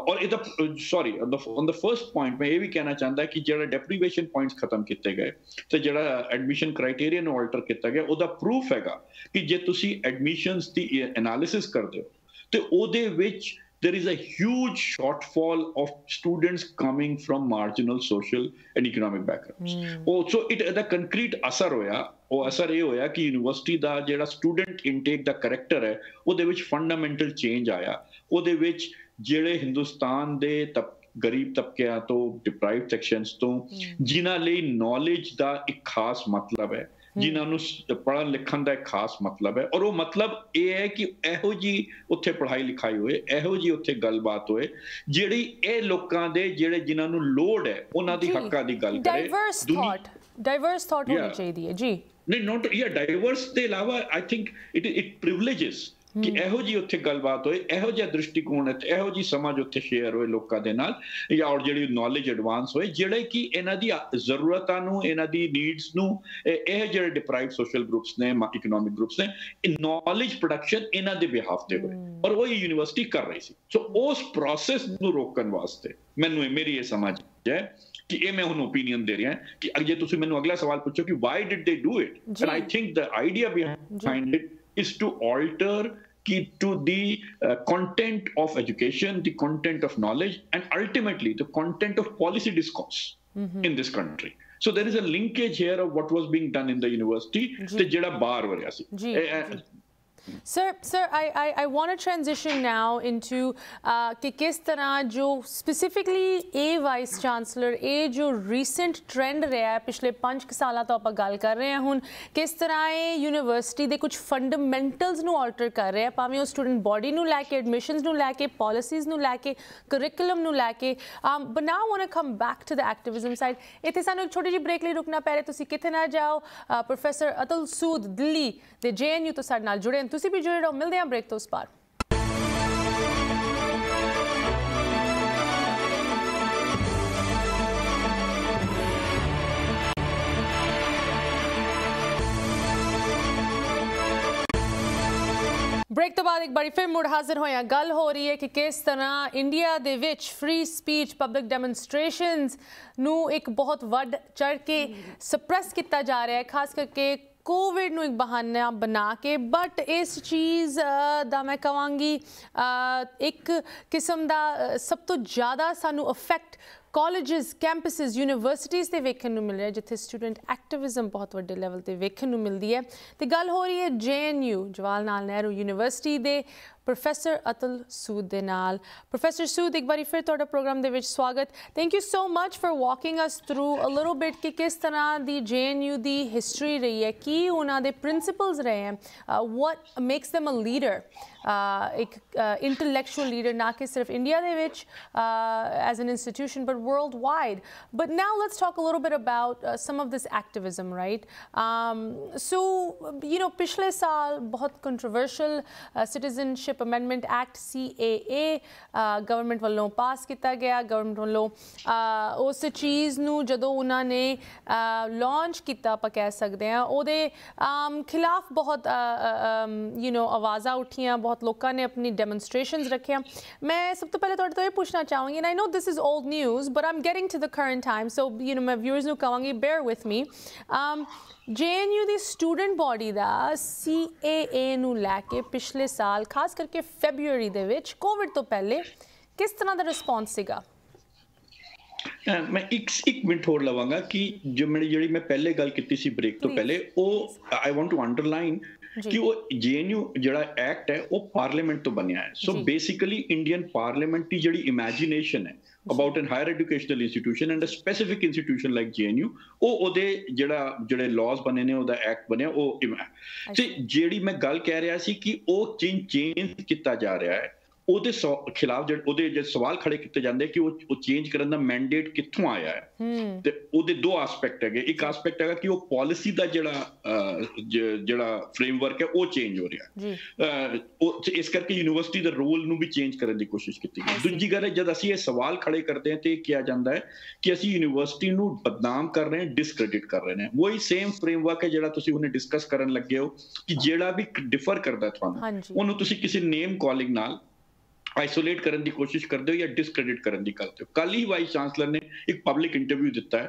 और इदा sorry on the first point मैं ये भी कहना चाहता है कि जेड़ा deprivation points खत्म किए गए तो जेड़ा admission criteria नू alter किया गया ओदा proof हैगा कि जे तुसी admissions दी analysis करदे हो ਤੇ ਉਹਦੇ ਵਿੱਚ there is a huge shortfall of students coming from marginal social and economic backgrounds. Also it the concrete असर होया, ਉਹ असर ਇਹ ਹੋਇਆ ਕਿ ਯੂਨੀਵਰਸਿਟੀ ਦਾ ਜਿਹੜਾ ਸਟੂਡੈਂਟ ਇਨਟੇਕ ਦਾ ਕਰੈਕਟਰ ਹੈ ਉਹਦੇ ਵਿੱਚ ਫੰਡਾਮੈਂਟਲ ਚੇਂਜ ਆਇਆ। ਉਹਦੇ ਵਿੱਚ ਜਿਹੜੇ ਹਿੰਦੁਸਤਾਨ ਦੇ ਗਰੀਬ ਤਬਕਿਆਂ ਤੋਂ, ਡਿਪਰਾਈਵਡ ਸੈਕਸ਼ਨਸ ਤੋਂ, ਜਿਨ੍ਹਾਂ ਲਈ ਨੌਲੇਜ ਦਾ ਇੱਕ ਖਾਸ ਮਤਲਬ ਹੈ, ਜਿਨ੍ਹਾਂ ਨੂੰ ਪੜ੍ਹਨ ਲਿਖਣ ਦਾ ਇੱਕ ਖਾਸ ਮਤਲਬ ਹੈ, ਔਰ ਉਹ ਮਤਲਬ ਇਹ ਹੈ ਕਿ ਇਹੋ ਜਿਹੀ ਉੱਥੇ ਪੜ੍ਹਾਈ ਲਿਖਾਈ ਹੋਏ, ਇਹੋ ਜਿਹੀ ਉੱਥੇ ਗੱਲਬਾਤ ਹੋਏ ਜਿਹੜੀ ਇਹ ਲੋਕਾਂ ਦੇ ਜਿਹੜੇ ਜਿਨ੍ਹਾਂ ਨੂੰ ਲੋੜ ਹੈ ਉਹਨਾਂ ਦੀ ਹੱਕਾਂ ਦੀ ਗੱਲ ਕਰੇ। ਡਾਈਵਰਸ ਥਾਟ ਹੋਣੀ ਚਾਹੀਦੀ ਹੈ ਜੀ। ਨਹੀਂ ਨੋਟ ਇਹ ਡਾਈਵਰਸ ਦੇ ਇਲਾਵਾ ਆਈ ਥਿੰਕ ਇਟ ਪ੍ਰਿਵਿਲੇਜਸ ਕਿ ਇਹੋ ਜਿਹੀ ਉੱਥੇ ਗੱਲਬਾਤ ਹੋਏ, ਇਹੋ ਜਿਹਾ ਦ੍ਰਿਸ਼ਟੀਕੋਣ ਹੈ, ਇਹੋ ਜਿਹੀ ਸਮਝ ਉੱਥੇ ਸ਼ੇਅਰ ਹੋਏ ਲੋਕਾਂ ਦੇ ਨਾਲ, ਜਾਂ ਔਰ ਜਿਹੜੀ ਨੌਲੇਜ ਐਡਵਾਂਸ ਹੋਏ ਜਿਹੜੇ ਕਿ ਇਹਨਾਂ ਦੀ ਜ਼ਰੂਰਤਾਂ ਨੂੰ, ਇਹਨਾਂ ਦੀ ਨੀਡਸ ਨੂੰ, ਇਹ ਜਿਹੜੇ ਡਿਪਰਾਈਵਡ ਸੋਸ਼ਲ ਗਰੁੱਪਸ ਨੇ, ਇਕਨੋਮਿਕ ਗਰੁੱਪਸ ਨੇ, ਨੌਲੇਜ ਪ੍ਰੋਡਕਸ਼ਨ ਇਹਨਾਂ ਦੇ ਬਿਹਾਫ ਤੇ ਹੋਏ ਔਰ ਉਹ ਯੂਨੀਵਰਸਿਟੀ ਕਰ ਰਹੀ ਸੀ। ਸੋ ਉਸ ਪ੍ਰੋਸੈਸ ਨੂੰ ਰੋਕਣ ਵਾਸਤੇ ਮੈਨੂੰ ਮੇਰੀ ਇਹ ਸਮਝ ਹੈ ਕਿ ਇਹ ਮੈਂ ਹੁਣ ਓਪੀਨੀਅਨ ਦੇ ਰਿਹਾ ਕਿ ਜੇ ਤੁਸੀਂ ਮੈਨੂੰ ਅਗਲਾ ਸਵਾਲ ਪੁੱਛੋ ਕਿ why did they do it and I think the idea behind it is to alter to the content of education, the content of knowledge, and ultimately the content of policy discourse in this country. So there is a linkage here of what was being done in the university to jada bar ho raha si. Sir, I want to transition now into कि किस तरह जो specifically ए vice chancellor ए जो recent trend रहा है पिछले 5 साल तो आप गल कर रहे हैं हूँ किस तरह ये यूनिवर्सिटी के कुछ फंडामेंटल्स नू ऑल्टर कर रहे हैं भावें वो स्टूडेंट बॉडी नू लैके, एडमिशनस नू लैके, पॉलिसीज़ नू लैके, करिकुलम नू लैके। But now I want to come back to the activism side. इत्थे सानू एक छोटी जी ब्रेक लिए रुकना पै रहा, तुसीं कित्थे ना जाओ। प्रोफैसर अतुल सूद दिल्ली के JNU तो साडे नाल जुड़े हैं, तुसीं भी जुड़े रहो। मिलते हैं ब्रेक तो उस पार। ब्रेक तो बाद एक बार फिर मुड़ हाजिर होया। गल हो रही है कि किस तरह इंडिया दे विच फ्री स्पीच, पब्लिक डेमोनस्ट्रेशनस नू एक बहुत वड चढ़ के सप्रेस किया जा रहा है, खास करके कोविड नू एक बहाना बना के। बट इस चीज़ दा मैं कहांगी एक किस्म दा सब तो ज़्यादा सानू अफेक्ट कॉलेजेस कैंपसेस यूनिवर्सिटीज़ से वेखन मिल रहा है जिथे स्टूडेंट एक्टिविज़म बहुत वड्डे लेवल पर वेखन मिलती है। तो गल हो रही है JNU जवाहरलाल नेहरू यूनिवर्सिटी के प्रोफैसर अतुल सूद दे नाल। प्रोफैसर सूद, एक बार फिर तुहाडा प्रोग्राम दे विच स्वागत। Thank you so much for walking us through a little bit कि किस तरह की JNU की हिस्टरी रही है, कि उन्होंने प्रिंसिपल्स रहे हैं, what makes them a leader, एक इंटलैक्चुअल लीडर, ना कि सिर्फ इंडिया दे विच as an institution but world wide. But now let's talk a little bit about some of this activism, right? So you know, पिछले साल बहुत controversial citizenship amendment act CAA government वालों पास किया गया। गवर्नमेंट वालों उस चीज़ नूं जदों उन्होंने लॉन्च किया, आप कह सकते हैं उहदे खिलाफ बहुत यू नो आवाज़ा उठिया, बहुत लोगों ने अपनी डेमोंस्ट्रेशनस रखिया। मैं सब तो पहले तुहाडे तो ये पूछना चाहूँगी, and I know this is old news but I am getting to the current time, so you know मैं व्यूअर्स नूं कहांगी बेयर विथ मी। JNU की स्टूडेंट बॉडी का CAA नूं लैके पिछले साल खास करके फेबररी दे विच कोविड तो पहले किस तरह का रिस्पॉन्स सीगा? मैं एक मिनट होल्ड लवांगा कि जो मेरी जी मैं पहले गल की सी ब्रेक तो पहले, वो आई वांट टू अंडरलाइन कि वो JNU जड़ा एक्ट है वो पार्लियामेंट तो बनया है। सो बेसिकली इंडियन पार्लियामेंट की जी इमेजिनेशन है about an higher educational institution and a specific institution like JNU, वो जड़े लॉज बने ने उदा एक्ट बनया। वो जी मैं गल कह रहा सी कि वो चेंज किया जा रहा है, ਉਹਦੇ ਖਿਲਾਫ ਜਿਹੜੇ ਸਵਾਲ ਖੜੇ ਕੀਤੇ ਜਾਂਦੇ ਕਿ ਉਹ ਚੇਂਜ ਕਰਨ ਦਾ ਮੈਂਡੇਟ ਕਿੱਥੋਂ ਆਇਆ ਹੈ, ਤੇ ਉਹਦੇ ਦੋ ਐਸਪੈਕਟ ਹੈਗੇ। ਇੱਕ ਐਸਪੈਕਟ ਹੈਗਾ ਕਿ ਉਹ ਪਾਲਿਸੀ ਦਾ ਜਿਹੜਾ ਫਰੇਮਵਰਕ ਹੈ ਉਹ ਚੇਂਜ ਹੋ ਰਿਹਾ, ਇਸ ਕਰਕੇ ਯੂਨੀਵਰਸਿਟੀ ਦੇ ਰੋਲ ਨੂੰ ਵੀ ਚੇਂਜ ਕਰਨ ਦੀ ਕੋਸ਼ਿਸ਼ ਕੀਤੀ ਗਈ। ਦੂਜੀ ਗੱਲ ਹੈ, ਜਦ ਅਸੀਂ ਇਹ ਸਵਾਲ ਖੜੇ ਕਰਦੇ ਹਾਂ ਤੇ ਇਹ ਕਿਹਾ ਜਾਂਦਾ ਹੈ ਕਿ ਅਸੀਂ ਯੂਨੀਵਰਸਿਟੀ ਨੂੰ ਬਦਨਾਮ ਕਰ ਰਹੇ ਹਾਂ, ਡਿਸਕ੍ਰੈਡਿਟ ਕਰ ਰਹੇ ਨੇ। ਉਹੀ ਸੇਮ ਫਰੇਮਵਰਕ ਹੈ ਜਿਹੜਾ ਤੁਸੀਂ ਉਹਨੇ ਡਿਸਕਸ ਕਰਨ ਲੱਗੇ ਹੋ ਕਿ ਜਿਹੜਾ ਵੀ ਡਿਫਰ ਕਰਦਾ ਤੁਹਾਨੂੰ ਉਹਨੂੰ ਤੁਸੀਂ ਕਿਸੇ ਨੇਮ ਕਾਲਿੰਗ ਨਾਲ आइसोलेट करने की कोशिश करते हो या डिसक्रेडिट करने की करते हो। कल ही वाइस चांसलर ने एक पब्लिक इंटरव्यू दिता है,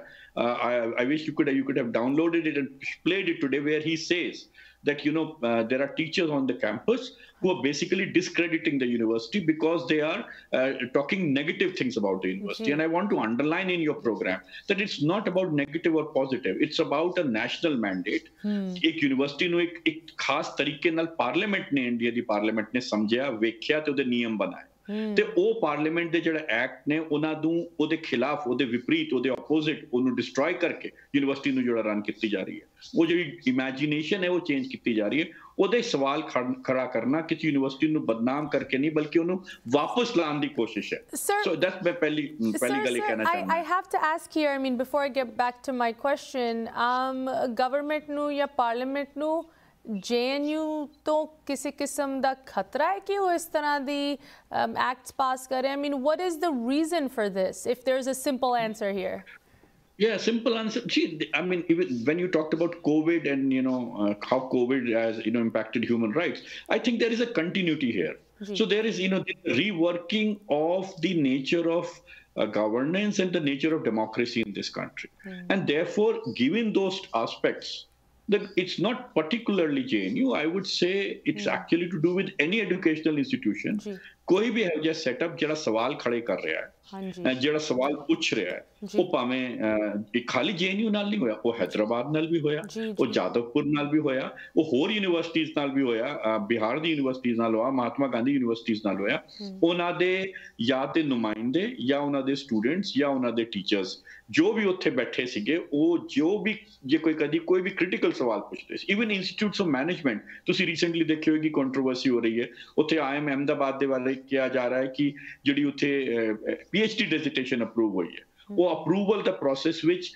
I wish you could have downloaded it and played it today, where he says that you know there are teachers on the campus who are basically discrediting the university because they are talking negative things about the university. And I want to underline in your program that it's not about negative or positive, it's about a national mandate. Ek university nu ek khas tarike nal parliament ne, India di parliament ne samjhya, vekhya te ode niyam banaye, ਤੇ ਉਹ parliament ਦੇ ਜਿਹੜਾ act ਨੇ ਉਹਨਾਂ ਨੂੰ ਉਹਦੇ ਖਿਲਾਫ, ਉਹਦੇ ਵਿਪਰੀਤ, ਉਹਦੇ ਆਪੋਜ਼ਿਟ, ਉਹਨੂੰ ਡਿਸਟਰੋਏ ਕਰਕੇ ਯੂਨੀਵਰਸਿਟੀ ਨੂੰ ਜਿਹੜਾ ਰਨ ਕੀਤੀ ਜਾ ਰਹੀ ਹੈ, ਉਹ ਜਿਹੜੀ ਇਮੇਜਿਨੇਸ਼ਨ ਹੈ ਉਹ ਚੇਂਜ ਕੀਤੀ ਜਾ ਰਹੀ ਹੈ। ਉਹਦੇ ਸਵਾਲ ਖੜਾ ਕਰਨਾ ਕਿਸੇ ਯੂਨੀਵਰਸਿਟੀ ਨੂੰ ਬਦਨਾਮ ਕਰਕੇ ਨਹੀਂ ਬਲਕਿ ਉਹਨੂੰ ਵਾਪਸ ਲਾਉਣ ਦੀ ਕੋਸ਼ਿਸ਼ ਹੈ। ਸੋ ਦੈਟਸ ਮੈਂ ਪਹਿਲੀ ਗੱਲ ਇਹ ਕਹਿਣਾ ਚਾਹੁੰਦਾ। I have to ask here, I mean before I get back to my question, government ਨੂੰ ਜਾਂ ਪਾਰਲੀਮੈਂਟ ਨੂੰ JNU तो किसी किस्म का खतरा है कि वो इस तरह की एक्ट्स पास करें? I mean what is the reason for this, if there is a simple answer here? Yeah, simple answer. See, I mean, even when you talked about COVID and you know how COVID has you know impacted human rights, I think there is a continuity here. So there is you know the reworking of the nature of governance and the nature of democracy in this country, and therefore, given those aspects, that it's not particularly JNU. I would say it's actually to do with any educational institution. कोई भी है जो setup जरा सवाल खड़े कर रहा है, जरा सवाल पूछ रहा है, वो भावें खाली JNU नाल नहीं होया, वो हैदराबाद नाल भी होया, वो जादवपुर नाल भी होया, वो होर यूनिवर्सिटीज नाल भी होया, बिहार दी यूनिवर्सिटीज नाल होया, महात्मा गांधी यूनिवर्सिटीज नाल होया। उन्हां दे या ते नुमाइंदे या उन्हां दे स्टूडेंट्स या उन्हां दे टीचर्स जो भी उत्थे बैठे सीगे, वो जो भी जे कोई भी क्रिटिकल सवाल पूछते सी। इवन इंस्टीट्यूट्स ऑफ मैनेजमेंट तुसीं रिसेंटली देखे हो कि कंट्रोवर्सी हो रही है, उत्थे IIM अहमदाबाद दे वाले किया जा रहा है कि जिहड़ी उत्थे PhD डिसर्टेशन अप्रूव हुई है, वो अप्रूवल दा प्रोसेस विच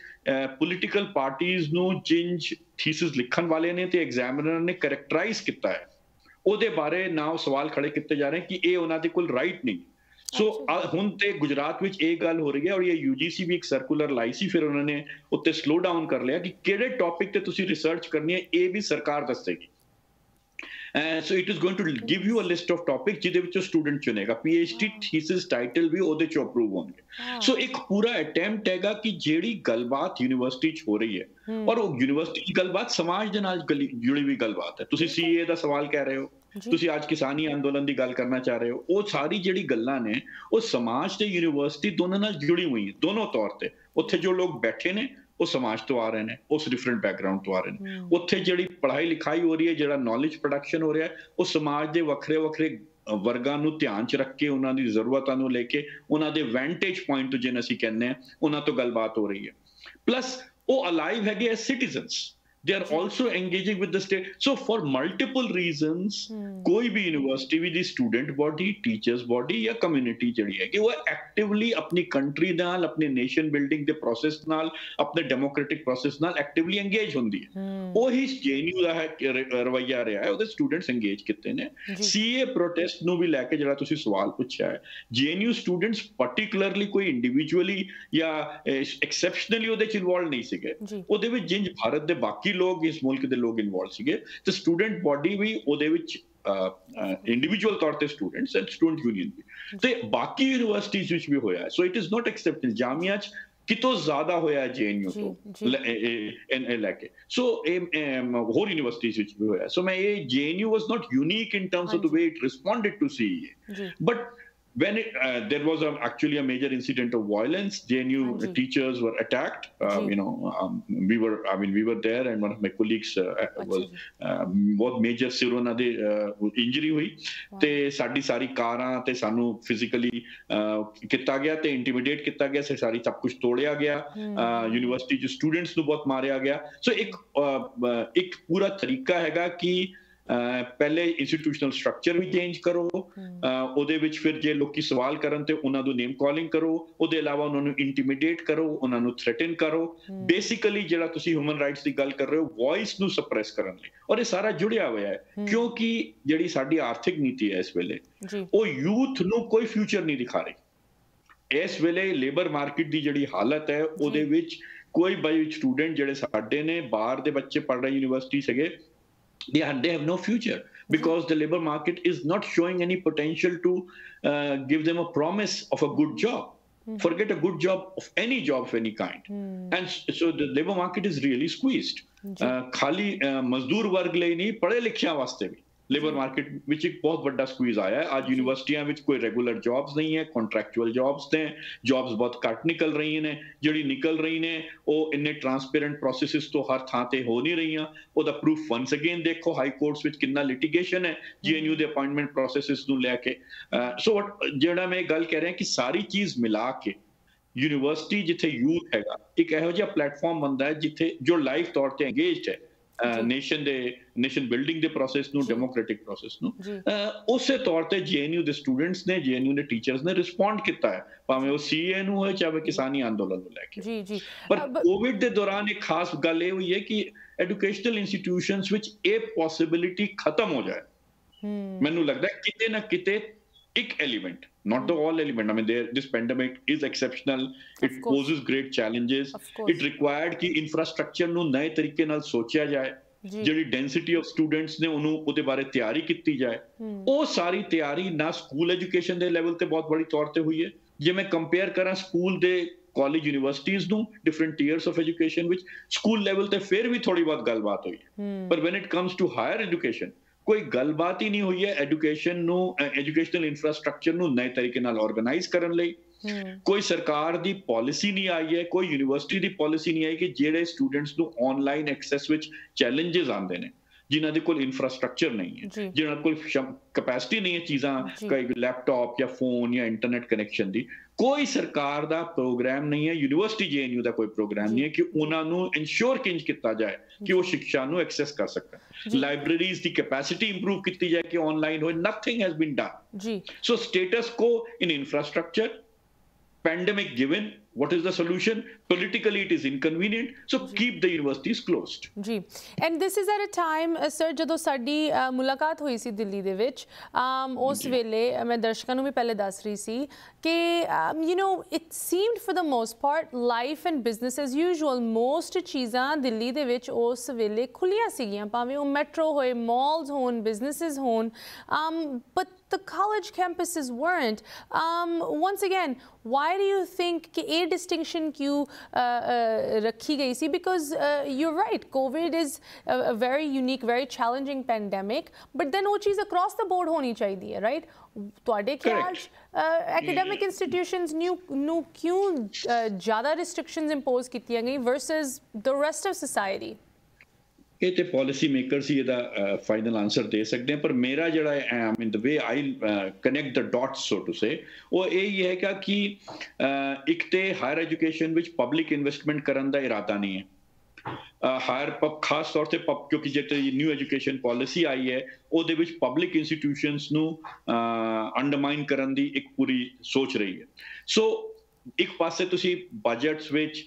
पॉलिटिकल पार्टीज नूं जिंज थीसिस लिखण वाले ने ते एग्जामिनर ने करैक्टराइज किया है, उहदे बारे ना सवाल खड़े किए जा रहे हैं कि ये उन्हां दे कोल राइट नहीं। सो हुण ते गुजरात में ये गल हो रही है और ये UGC भी एक सर्कुलर लाई सी, फिर उन्होंने उत्ते स्लो डाउन कर लिया कि किहड़े टॉपिक ते तुसीं रिसर्च करनी है, ये भी सरकार दसेगी। So it is going to give you a list of topics जिदे विच स्टूडेंट चुनेगा, PhD थीसिस टाइटल भी उहदे च अप्रूव होंगे। सो एक पूरा अटैम्प्ट हैगा कि जिहड़ी गलबात यूनिवर्सिटी च हो रही है और यूनिवर्सिटी की गलबात समाज दे नाल जुड़ी हुई गलबात है। तुसीं CA दा सवाल कह रहे हो, ਤੁਸੀਂ ਅੱਜ ਕਿਸਾਨੀ ਅੰਦੋਲਨ ਦੀ ਗੱਲ ਕਰਨਾ ਚਾਹ ਰਹੇ ਹੋ, ਉਹ ਸਾਰੀ ਜਿਹੜੀ ਗੱਲਾਂ ਨੇ ਉਹ ਸਮਾਜ ਤੇ ਯੂਨੀਵਰਸਿਟੀ ਦੋਨਾਂ ਨਾਲ ਜੁੜੀ ਹੋਈ ਹੈ, ਦੋਨੋਂ ਤੌਰ ਤੇ। ਉੱਥੇ ਜੋ ਲੋਕ ਬੈਠੇ ਨੇ ਉਹ ਸਮਾਜ ਤੋਂ ਆ ਰਹੇ ਨੇ, ਉਸ ਡਿਫਰੈਂਟ ਬੈਕਗ੍ਰਾਉਂਡ ਤੋਂ ਆ ਰਹੇ ਨੇ। ਉੱਥੇ ਜਿਹੜੀ ਪੜ੍ਹਾਈ ਲਿਖਾਈ ਹੋ ਰਹੀ ਹੈ, ਜਿਹੜਾ ਨੌਲੇਜ ਪ੍ਰੋਡਕਸ਼ਨ ਹੋ ਰਿਹਾ, ਉਹ ਸਮਾਜ ਦੇ ਵੱਖਰੇ ਵੱਖਰੇ ਵਰਗਾਂ ਨੂੰ ਧਿਆਨ 'ਚ ਰੱਖ ਕੇ, ਉਹਨਾਂ ਦੀ ਜ਼ਰੂਰਤਾਂ ਨੂੰ ਲੈ ਕੇ, ਉਹਨਾਂ ਦੇ ਵੈਂਟੇਜ ਪੁਆਇੰਟ ਤੋਂ, ਜਿਹਨੂੰ ਅਸੀਂ ਕਹਿੰਦੇ ਹਾਂ, ਉਹਨਾਂ ਤੋਂ ਗੱਲਬਾਤ ਹੋ ਰਹੀ ਹੈ। ਪਲੱਸ ਉਹ ਅਲਾਈਵ ਹੈਗੇ as citizens, they are also engaging with the state. So for multiple reasons koi bhi university with the student body, teachers body ya community jehdi hai ki wo actively apni country dal, apne nation building de process dal, apne democratic process dal actively engage hundi hai. Ohi JNU da ravaiya reha hai, ohde students engage kite ne CA protest nu vi leke jehda tusi sawal puchya hai, JNU students particularly koi individually ya exceptionally ohde ch involved nahi sige, ohde vich jinj bharat de baki ਲੋਕ, ਇਸ ਮੁਲਕ ਦੇ ਲੋਕ involve ਸੀਗੇ, ਤੇ student body ਵੀ ਉਹਦੇ ਵਿੱਚ individual ਤੌਰ ਤੇ ਸਟੂਡੈਂਟਸ ਐਂਡ ਸਟੂਡੈਂਟ ਯੂਨੀਅਨ ਵੀ, ਤੇ ਬਾਕੀ ਯੂਨੀਵਰਸਿਟੀਜ਼ ਵਿੱਚ ਵੀ ਹੋਇਆ। So it is not accepted, Jamia ਚ ਕਿਤੋਂ ਜ਼ਿਆਦਾ ਹੋਇਆ JNU ਤੋਂ ਲੈ ਕੇ, ਸੋ ਇਹ ਹੋਰ ਯੂਨੀਵਰਸਿਟੀਜ਼ ਵਿੱਚ ਵੀ ਹੋਇਆ। ਸੋ ਮੈਂ ਇਹ JNU was not unique in terms of the way it responded to CAA, but when it, there was actually a major incident of violence, JNU teachers were attacked, you know, we were there, and one of my colleagues was both major sir ਉਹਨਾਂ ਦੇ injury ਹੋਈ, ਤੇ ਸਾਡੀ ਸਾਰੀ ਕਾਰਾਂ ਤੇ ਸਾਨੂੰ physically ਕੀਤਾ ਗਿਆ ਤੇ intimidate ਕੀਤਾ ਗਿਆ, ਸਾਰੀ ਸਭ ਕੁਝ ਤੋੜਿਆ ਗਿਆ, ਯੂਨੀਵਰਸਿਟੀ ਦੇ ਸਟੂਡੈਂਟਸ ਨੂੰ ਬਹੁਤ ਮਾਰਿਆ ਗਿਆ। ਸੋ ਇੱਕ ਪੂਰਾ ਤਰੀਕਾ ਹੈਗਾ ਕਿ ਪਹਿਲੇ ਇੰਸਟੀਟਿਊਸ਼ਨਲ ਸਟਰਕਚਰ ਵੀ ਚੇਂਜ ਕਰੋ, ਉਹਦੇ ਵਿੱਚ ਫਿਰ ਜੇ ਲੋਕੀ ਸਵਾਲ ਕਰਨ ਤੇ ਉਹਨਾਂ ਨੂੰ ਨੇਮ ਕਾਲਿੰਗ ਕਰੋ, ਉਹਦੇ ਇਲਾਵਾ ਉਹਨਾਂ ਨੂੰ ਇੰਟੀਮੀਡੇਟ ਕਰੋ, ਉਹਨਾਂ ਨੂੰ ਥ੍ਰੈਟਨ ਕਰੋ। ਬੇਸਿਕਲੀ ਜਿਹੜਾ ਤੁਸੀਂ ਹਿਊਮਨ ਰਾਈਟਸ ਦੀ ਗੱਲ ਕਰ ਰਹੇ ਹੋ, ਵੌਇਸ ਨੂੰ ਸਪਰੈਸ ਕਰਨ ਲਈ, ਔਰ ਇਹ ਸਾਰਾ ਜੁੜਿਆ ਹੋਇਆ ਹੈ, ਕਿਉਂਕਿ ਜਿਹੜੀ ਸਾਡੀ ਆਰਥਿਕ ਨੀਤੀ ਹੈ ਇਸ ਵੇਲੇ, ਉਹ ਯੂਥ ਨੂੰ ਕੋਈ ਫਿਊਚਰ ਨਹੀਂ ਦਿਖਾ ਰਹੀ। ਇਸ ਵੇਲੇ ਲੇਬਰ ਮਾਰਕੀਟ ਦੀ ਜਿਹੜੀ ਹਾਲਤ ਹੈ, ਉਹਦੇ ਵਿੱਚ ਕੋਈ ਬਾਈ ਸਟੂਡੈਂਟ ਜਿਹੜੇ ਸਾਡੇ ਨੇ ਬਾਹਰ ਦੇ ਬੱਚੇ ਪੜ੍ਹ ਰਹੇ ਯੂਨੀਵਰਸਿਟੀ ਸੀਗੇ, they have no future because the labor market is not showing any potential to give them a promise of a good job. Forget a good job, of any job of any kind. And so the labor market is really squeezed. Khali mazdoor varg lai nahi, padhe likhyan waste bhi labor market which ek bahut bada squeeze aaya hai. Aaj universities vich koi regular jobs nahi hai, contractual jobs ne, jobs bahut cut nikal rahi ne, jehdi nikal rahi ne oh inne transparent processes to har than te ho nahi rahiyan. Oda proof once again dekho high courts vich kinna litigation hai JNU de appointment processes nu leke. So jehda main gal keh raha ki sari cheez mila ke university jithe youth hega ek eho jiha platform banda hai jithe jo live taur te engaged hai nation building ਦੇ process ਨੂੰ, democratic process ਨੂੰ, ਉਸੇ ਤੌਰ ਤੇ JNU ਦੇ students ਨੇ, JNU ਦੇ teachers ਨੇ respond ਕੀਤਾ ਹੈ, ਭਾਵੇਂ ਉਹ CA ਨੂੰ ਹੋਏ, ਚਾਹੇ ਕਿਸਾਨੀ ਅੰਦੋਲਨ ਨੂੰ ਲੈ ਕੇ। ਪਰ ਕੋਵਿਡ ਦੇ ਦੌਰਾਨ ਇੱਕ ਖਾਸ ਗੱਲ ਇਹ ਹੋਈ ਹੈ ਕਿ educational institutions ਵਿੱਚ ਇਹ possibility ਖਤਮ ਹੋ ਜਾਏ। ਮੈਨੂੰ ਲੱਗਦਾ ਕਿਤੇ ਨਾ ਕਿਤੇ ਇੱਕ element, not the all element, I mean there, this pandemic is exceptional, it poses great challenges, it required ki infrastructure nu naye tarike nal sochya jaye, jehdi density of students ne onu ode bare taiyari kiti jaye. Oh sari taiyari na school education de level te bahut badi taur te hui hai, je main compare kara school de college universities nu, different tiers of education which school level te fir bhi thodi bahut gal baat hui hai, but when it comes to higher education कोई गलबात ही नहीं हुई है education नू, educational infrastructure नू नए तरीके नाल ऑर्गेनाइज करन लई। कोई सरकार दी पॉलिसी नहीं आई है, कोई यूनिवर्सिटी दी पॉलिसी नहीं आई कि जेड़े स्टूडेंट्स नू ऑनलाइन एक्सेस विच चैलेंजेस आंदे ने, जिन्हां दे कोल इंफ्रास्ट्रक्चर नहीं है, जिन्हां कोल कैपेसिटी नहीं है चीज़ां, कोई लैपटॉप या फोन या इंटरनेट कनैक्शन दी, कोई सरकार दा प्रोग्राम नहीं है, यूनिवर्सिटी JNU दा कोई प्रोग्राम नहीं है कि उन्हां नू इंश्योर किंज किया जाए कि वो शिक्षा नू एक्सेस कर सकन, लाइब्रेरीज दी कैपेसिटी इंप्रूव की जाए कि ऑनलाइन होए, nothing has been done. So status quo in infrastructure, pandemic given, what is the solution? Politically it is inconvenient, so keep the universities closed. And this is at a time sir jadon sadi mulaqat hui si Delhi de vich, us vele main darshkan nu bhi pehle dass rahi si ke you know it seemed for the most part life and business as usual, most cheezan Delhi de vich us vele khuliyan sigiyan, pave oh metro hoye, malls hon, businesses hon, but the college campuses weren't. Once again, why do you think ki distinction क्यों रखी गई सी? Because you are right, Covid is a very unique, very challenging pandemic, but then वो चीज़ across the board होनी चाहिए, right? ਤੁਹਾਡੇ ਖਿਆਲ ਚ ਐਕੈਡੈਮਿਕ ਇੰਸਟੀਟਿਊਸ਼ਨਸ ਨੂੰ ਕਿਉਂ ਜ਼ਿਆਦਾ ਰਿਸਟ੍ਰਿਕਸ਼ਨਸ ਇੰਪੋਜ਼ ਕੀਤੀਆਂ ਗਈਆਂ versus the rest of society? ਇਹ ਤੇ ਪਾਲਿਸੀ ਮੇਕਰਸ ਹੀ ਇਹਦਾ ਫਾਈਨਲ ਆਨਸਰ ਦੇ ਸਕਦੇ ਆ, ਪਰ ਮੇਰਾ ਜਿਹੜਾ I mean the way I connect the dots so to say, ਉਹ ਇਹ ਹੀ ਹੈਗਾ ਕਿ ਇੱਕ ਤੇ ਹਾਇਰ ਐਜੂਕੇਸ਼ਨ ਵਿੱਚ ਪਬਲਿਕ ਇਨਵੈਸਟਮੈਂਟ ਕਰਨ ਦਾ ਇਰਾਦਾ ਨਹੀਂ ਹੈ। हायर पब खास तौर से पब क्योंकि जो न्यू एजुकेशन पॉलिसी आई है उहदे विच पब्लिक इंस्टीट्यूशनस नू अंडरमाइन करन दी एक पूरी सोच रही है। सो एक पासे तुसी बजट्स विच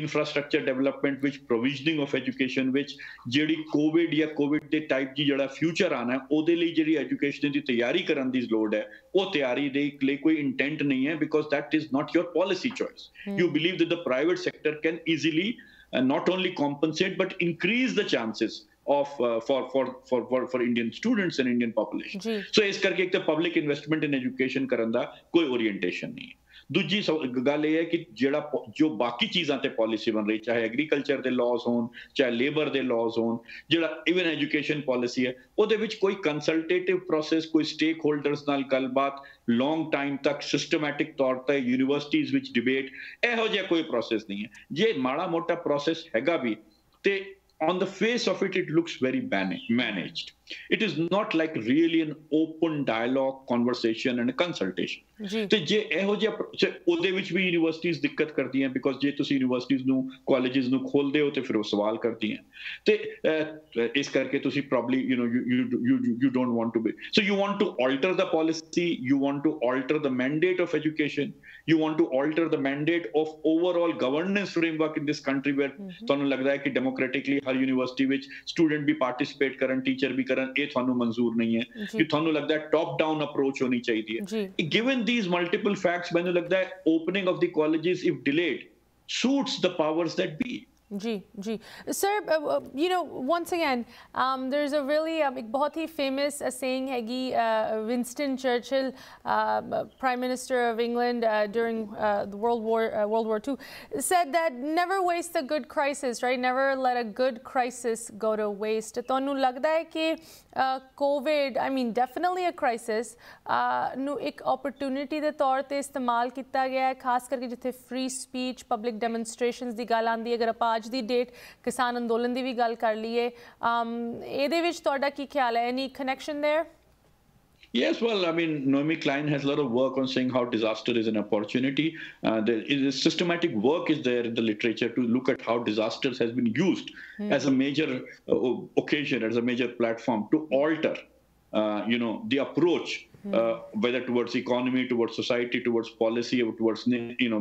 इंफ्रास्ट्रक्चर डेवलपमेंट विच प्रोविजनिंग ऑफ एजुकेशन विच जिहड़ी कोविड या कोविड दे टाइप दी जिहड़ा फ्यूचर आना है उहदे लई जिहड़ी एजुकेशन दी तैयारी करन दी लोड़ है, वह तैयारी दे लई कोई इंटेंट नहीं है, because that is not your policy choice. You believe that the private sector can easily not only compensate but increase the chances of for Indian students and Indian population. So is karke ek public investment in education karan da koi orientation nahi hai. Dooji gall eh hai ki jehda jo baki cheezan te policy ban rahi, chahe agriculture de laws hon, chahe labor de laws hon, jehda even education policy hai ohde vich koi consultative process, koi stakeholders nal galbaat long time तक systematic तौर पर universities विच debate इहो जिहा कोई process नहीं है। जे माड़ा मोटा प्रोसैस हैगा भी ते on the face of it it looks very managed. It is not like really an open dialogue, conversation and consultation. तो जे इहो जिहा उहदे विच भी यूनिवर्सिटीज़ दिक्कत करती हैं, बिकॉज जे तुसीं यूनिवर्सिटीज़ नूं कॉलेजेज़ नूं खोलदे हो तो फिर वो सवाल करती हैं, तो इस करके तुसीं probably you know you don't want to be, so you want to alter the policy, you want to alter the mandate of education, you want to alter the mandate of overall governance framework in this country, where तुहानूं लगदा है कि democratically हर university विच student भी participate करन, teacher भी करन, ये तुहानूं मंजूर नहीं है। कि तुहानूं लगदा है टॉप डाउन अप्रोच होनी चाहिए। गिवन दीज मल्टीपल फैक्ट्स मैनूं लगदा है opening of the colleges if delayed suits the powers that be. जी जी sir, you know once again there is a really एक बहुत ही फेमस सेइंग हैगी, Winston Churchill, prime minister of England during the world war two, said that never waste a good crisis, right? Never let a good crisis go to waste. तो उन्होंने लगता है कि Covid, I mean definitely a crisis नू एक ओपरचुनिटी के तौर पर इस्तेमाल किया गया है, खास करके जिथे फ्री स्पीच, पब्लिक डेमोनस्ट्रेशनस की गल आती है। अगर आप ਅੱਜ ਦੀ ਡੇਟ ਕਿਸਾਨ ਅੰਦੋਲਨ ਦੀ ਵੀ ਗੱਲ ਕਰ ਲਈਏ, ਇਹਦੇ ਵਿੱਚ ਤੁਹਾਡਾ ਕੀ ਖਿਆਲ ਹੈ? Any connection there? Yes, well, I mean, Noemi Klein has a lot of work on saying how disaster is an opportunity. There is systematic work is there in the literature to look at how disasters has been used as a major occasion, as a major platform to alter you know the approach, whether towards economy, towards society, towards policy, or towards you know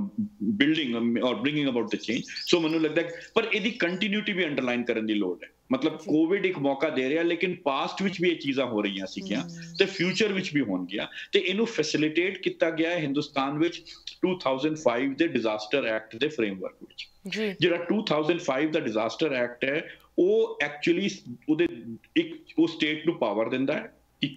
building or bringing about the change. So manu lagda hai par edi continuity bhi underline karan di load hai, matlab covid ek mauka de riha, lekin past vich bhi eh cheeza ho rahiyan sikya te future vich bhi hon gaya te inu facilitate kita gaya hai hindustan vich 2005 ਦੇ disaster act ਦੇ framework vich। ਜਿਹੜਾ 2005 ਦਾ disaster act hai ਉਹ actually ਉਹਦੇ ਇੱਕ ਉਹ state ਨੂੰ power ਦਿੰਦਾ ਹੈ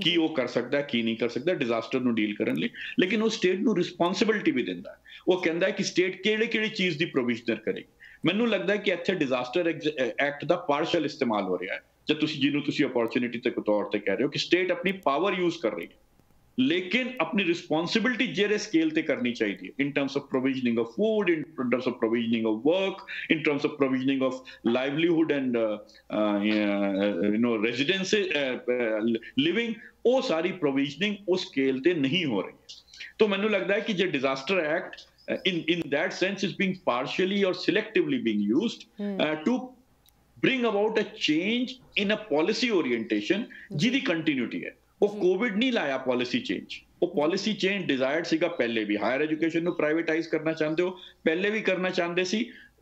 कि वो कर सकता है की नहीं कर सकता डिजास्टर नू डील करन लई, लेकिन वो स्टेट नू रिस्पॉन्सिबिलिटी भी दिंदा है। वो कहता है कि स्टेट किहड़ी चीज़ दी प्रोविजन करेगी। मैनू लगता है कि इत्थे डिजास्टर एक्ट दा पार्शल इस्तेमाल हो रहा है, जब तुसी जिन्नू तुसी अपॉर्चुनिटी दे तौर ते कह रहे हो कि स्टेट अपनी पावर यूज कर रही है, लेकिन अपनी रिस्पॉन्सिबिलिटी जेरे स्केल ते करनी चाहिए, in terms of provisioning of food, in terms of provisioning of work, in terms of provisioning of livelihood and you know residence living, वो सारी प्रोविजनिंग उस स्केल ते नहीं हो रही है। तो मैनू लगता है कि जो disaster act in that sense is being partially और selectively being used to bring about a change in a policy orientation जिहदी कंटिन्यूटी है। वो कोविड नहीं लाया पॉलिसी चेंज, वो पॉलिसी चेंज डिजायर्ड सीगा पहले भी। हायर एजुकेशन को प्राइवेटाइज करना चाहते हो, पहले भी करना चाहते सी,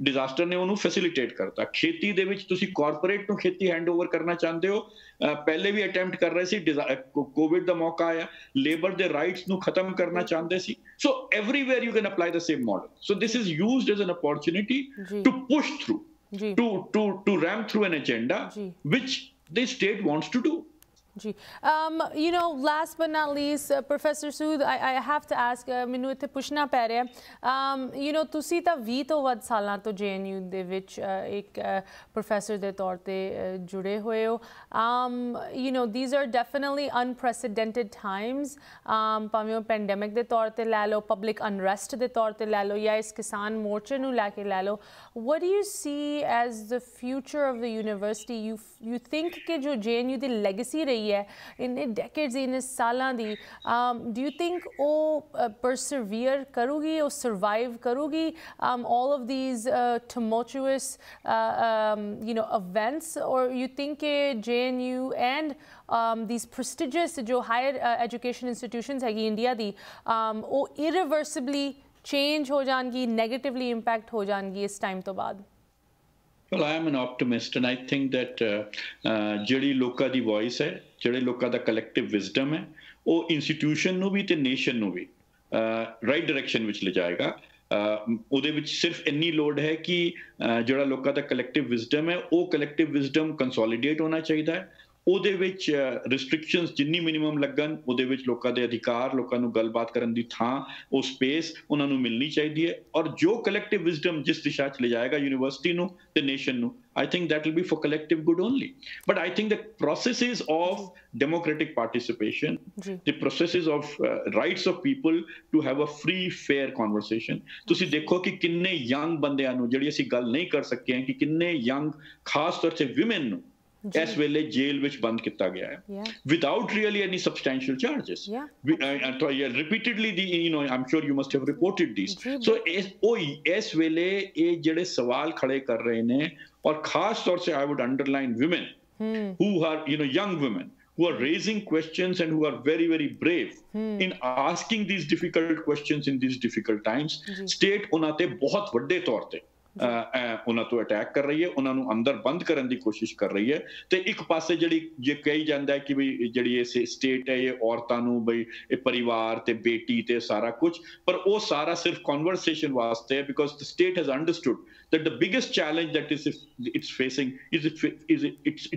डिजास्टर ने उन्होंने फैसिलिटेट करता। खेती दे विच तुसी कॉरपोरेट नूं खेती हैंडओवर करना चाहते हो, पहले भी अटैम्प्ट कर रहे सी, कोविड दा मौका आया, लेबर दे राइट्स नूं खत्म करना चाहते सी। So everywhere you can apply the same model. So this is used as an opportunity to push through to ram through an agenda which the state wants to do. जी, you know, last but not least, Professor Sood, I have to ask, मैनू इतने पूछना पै रहा है, you know, तुसी तो 20 ਤੋਂ ਵੱਧ साल तो जे एन यू दे विच एक प्रोफैसर के तौर पर जुड़े हुए हो, you know, these are definitely unprecedented times, भावें वो पेंडेमिक के तौर पर लै लो, पब्लिक अनरेस्ट के तौर पर लै लो, या इस किसान मोर्चे को लैके लै लो. What do you see as the future of the university? You think कि जो जे एन यू की लैगेसी रही है इन्ने डेकेड्स इन्ने सालों की, डू यू थिंक वो परसिवियर करूगी, वो सर्वाइव करूगी all of these tumultuous you know events, और you think J N you and these prestigious जो हायर एजुकेशन इंस्टीट्यूशंस हैगी इंडिया दी वो इरिवर्सिबली चेंज हो जाएगी, नेगेटिवली इंपैक्ट हो जाएगी इस टाइम तो बाद? Well, I am an optimist, and I think that जड़ी लोका दी वॉइस है, जड़ी लोका दा कलेक्टिव विजडम है, वो इंस्टीट्यूशन नू भी ते नेशन नू भी राइट डायरेक्शन विच ले जाएगा. उदे विच सिर्फ इन्नी लोड है कि जड़ा लोका दा कलेक्टिव विजडम है, वो कलेक्टिव विजडम कंसोलीडेट होना चाहिए. ਉਹਦੇ ਵਿੱਚ ਰਿਸਟ੍ਰਿਕਸ਼ਨਸ ਜਿੰਨੀ ਮਿਨੀਮਮ ਲੱਗਣ, ਉਹਦੇ ਵਿੱਚ ਲੋਕਾਂ ਦੇ ਅਧਿਕਾਰ, ਲੋਕਾਂ ਨੂੰ ਗੱਲਬਾਤ ਕਰਨ ਦੀ ਥਾਂ ਉਹ ਸਪੇਸ ਉਹਨਾਂ ਨੂੰ ਮਿਲਣੀ ਚਾਹੀਦੀ ਹੈ, ਔਰ ਜੋ ਕਲੈਕਟਿਵ ਵਿਜ਼ਡਮ ਜਿਸ ਦਿਸ਼ਾ 'ਚ ਲੈ ਜਾਏਗਾ ਯੂਨੀਵਰਸਿਟੀ ਨੂੰ ਤੇ ਨੇਸ਼ਨ ਨੂੰ, I think that will be for collective good only. But I think the processes of democratic participation, the processes of rights of people to have a free, fair conversation. तुसी देखो कि किन्ने young बंदे आनु जड़ी ऐसी गल नहीं कर सकते हैं कि किन्ने young, खास तौर से women नु इस वेले जेल विच बंद किया गया है without really any substantial charges. Repeatedly you know, I am sure you must have reported this. So इस वेले ये जड़े सवाल खड़े कर रहे हैं, और खास तौर से I would underline women who are you know young women who are raising questions and who are very, very brave in asking these difficult questions in these difficult times. State उन्हें ते बहुत बड़े तौर पे उन्हां तो अटैक कर रही है, उन्होंने अंदर बंद करने की कोशिश कर रही है. तो एक पासे जी जो कही जाता है कि बी जी स्टेट है ये औरतों बी परिवार ते बेटी ते सारा कुछ, पर वो सारा सिर्फ कॉन्वरसेशन वास्ते है, because the state has understood that the biggest challenge that it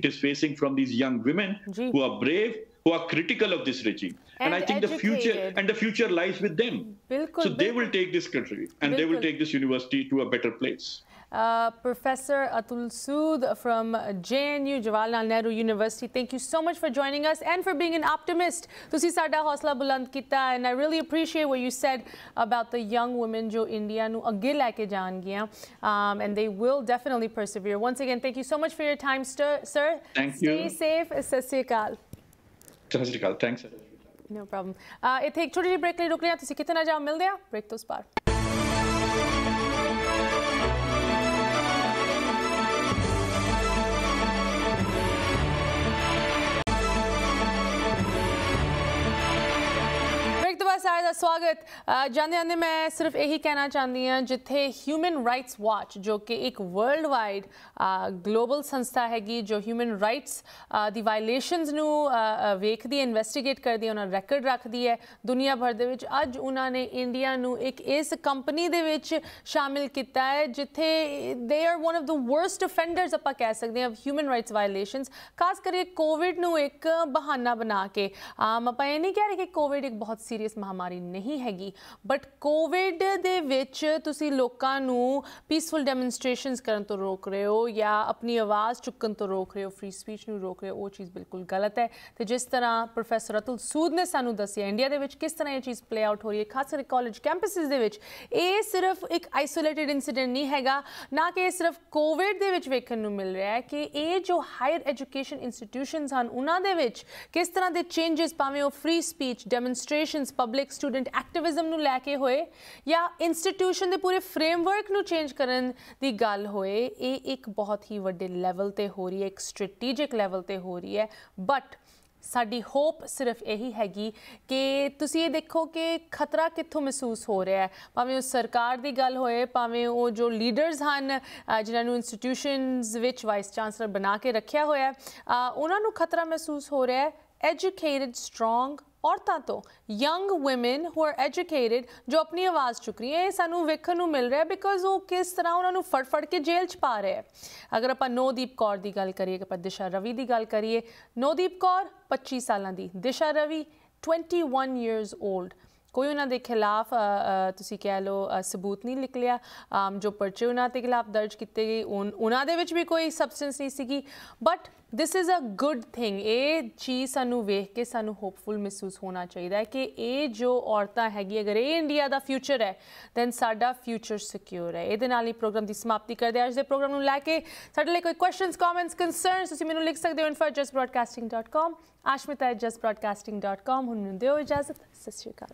is facing from these young women who are brave, who are critical of this regime, and I think the future lies with them. Bilkul, so they will take this country and they will take this university to a better place. Professor Atul Sood from JNU, Jawaharlal Nehru University, thank you so much for joining us and for being an optimist. Tusi sada hausla buland kita, and I really appreciate what you said about the young women jo India nu agge laake jaangiyan, and they will definitely persevere. Once again, thank you so much for your time, sir. Thank you. Stay safe. Sat Sri Akal. ਸਤਿ ਸ਼੍ਰੀ ਅਕਾਲ. Thanks. No problem. ਇੱਥੇ ਇੱਕ ਛੋਟੀ ਜਿਹੀ break ਲਈ ਰੁਕ ਰਹੇ ਹਾਂ, ਤੁਸੀਂ ਕਿਤੇ ਨਾ ਜਾਓ, ਮਿਲਦੇ ਆ ਬ੍ਰੇਕ ਤੋਂ ਉਸ ਪਾਰ. सारे का स्वागत. जाते आते मैं सिर्फ यही कहना चाहती हाँ, जिथे ह्यूमन राइट्स वॉच जो कि एक वर्ल्ड वाइड ग्लोबल संस्था हैगी जो ह्यूमन राइट्स दी वायलेशनस नू वेखदी है, इन्वेस्टिगेट करती है, उन्होंने रैकड रखती है दुनिया भर दे विच. अज उन्होंने इंडिया नू एक इस कंपनी दे विच शामिल किया है जिथे they are one of the worst offenders आपां कह सकते हैं ह्यूमन राइट्स वायलेशनस, खास करके कोविड नू एक बहाना बना के. आपां ये नहीं कह रहे कि कोविड एक बहुत सीरीयस महामारी नहीं हैगी, बट कोविड दे विच तुसी लोकां नू पीसफुल डेमोनस्ट्रेशनस करन तो रोक रहे हो या अपनी आवाज़ चुकन तो रोक रहे हो, फ्री स्पीच नू रोक रहे हो, वो चीज़ बिल्कुल गलत है. तो जिस तरह प्रोफैसर अतुल सूद ने सानू दसिया इंडिया दे विच किस तरह ये चीज़ प्ले आउट हो रही है, खास करके कॉलेज कैंपसिस दे विच, ये सिर्फ एक आइसोलेटेड इंसीडेंट नहीं हैगा, ना कि सिर्फ कोविड दे विच वेखन नू मिल रहा है कि ये जो हायर एजुकेशन इंस्टीट्यूशनस हन उन्हां दे विच किस तरह दे चेंजेस, भावें वो free speech, demonstrations, public student activism नू लैके होए या इंस्टीट्यूशन दे पूरे फ्रेमवर्क नू चेंज करन दी गल होए, ये एक बहुत ही वड्डे लैवल ते हो रही है, एक स्ट्रैटेजिक लैवल ते हो रही है. बट साडी होप सिर्फ यही हैगी कि तुसी ये देखो कि खतरा कित्थों महसूस हो रहा है, भावें उस सरकार दी गल होए, भावें वो जो लीडर्स हैं जिन्होंने इंस्टीट्यूशनस विच वाइस चांसलर बना के रखिया होया, उन्होंने खतरा महसूस हो रहा है. एजुकेटेड, स्ट्रोंग औरतां तो young women who are educated जो अपनी आवाज़ चुक रही है सानू वेखण नू मिल रहा है बिकॉज वो किस तरह उन्होंने फड़ के जेल च पा रहे हैं। अगर आप नवदीप कौर की गल करिए, दिशा रवि की गल करिए, नवदीप कौर 25 साल की, दिशा रवि 21 ईयर्स ओल्ड। कोई उन्होंने खिलाफ तुसी कह लो सबूत नहीं निकलिया, जो परचे उन्होंने खिलाफ दर्ज किए गए उन्होंने भी कोई सबसटेंस नहीं सी। But this is a good thing, ये चीज़ सानू वेख के सानू होपफुल महसूस होना चाहिए कि ये जो औरतां हैगी अगर ये इंडिया का फ्यूचर है दैन साडा फ्यूचर सिक्योर है। ये ही प्रोग्राम की समाप्ति करते अज के प्रोग्राम में लैके साडे लिए कोई क्वेश्चन कॉमेंट्स कंसर्नस मैंने लिख सकते हो info@jusbroadcasting.com, ashmita@jusbroadcasting.com। हुण मैनूं दिओ इजाजत, सत श्री अकाल।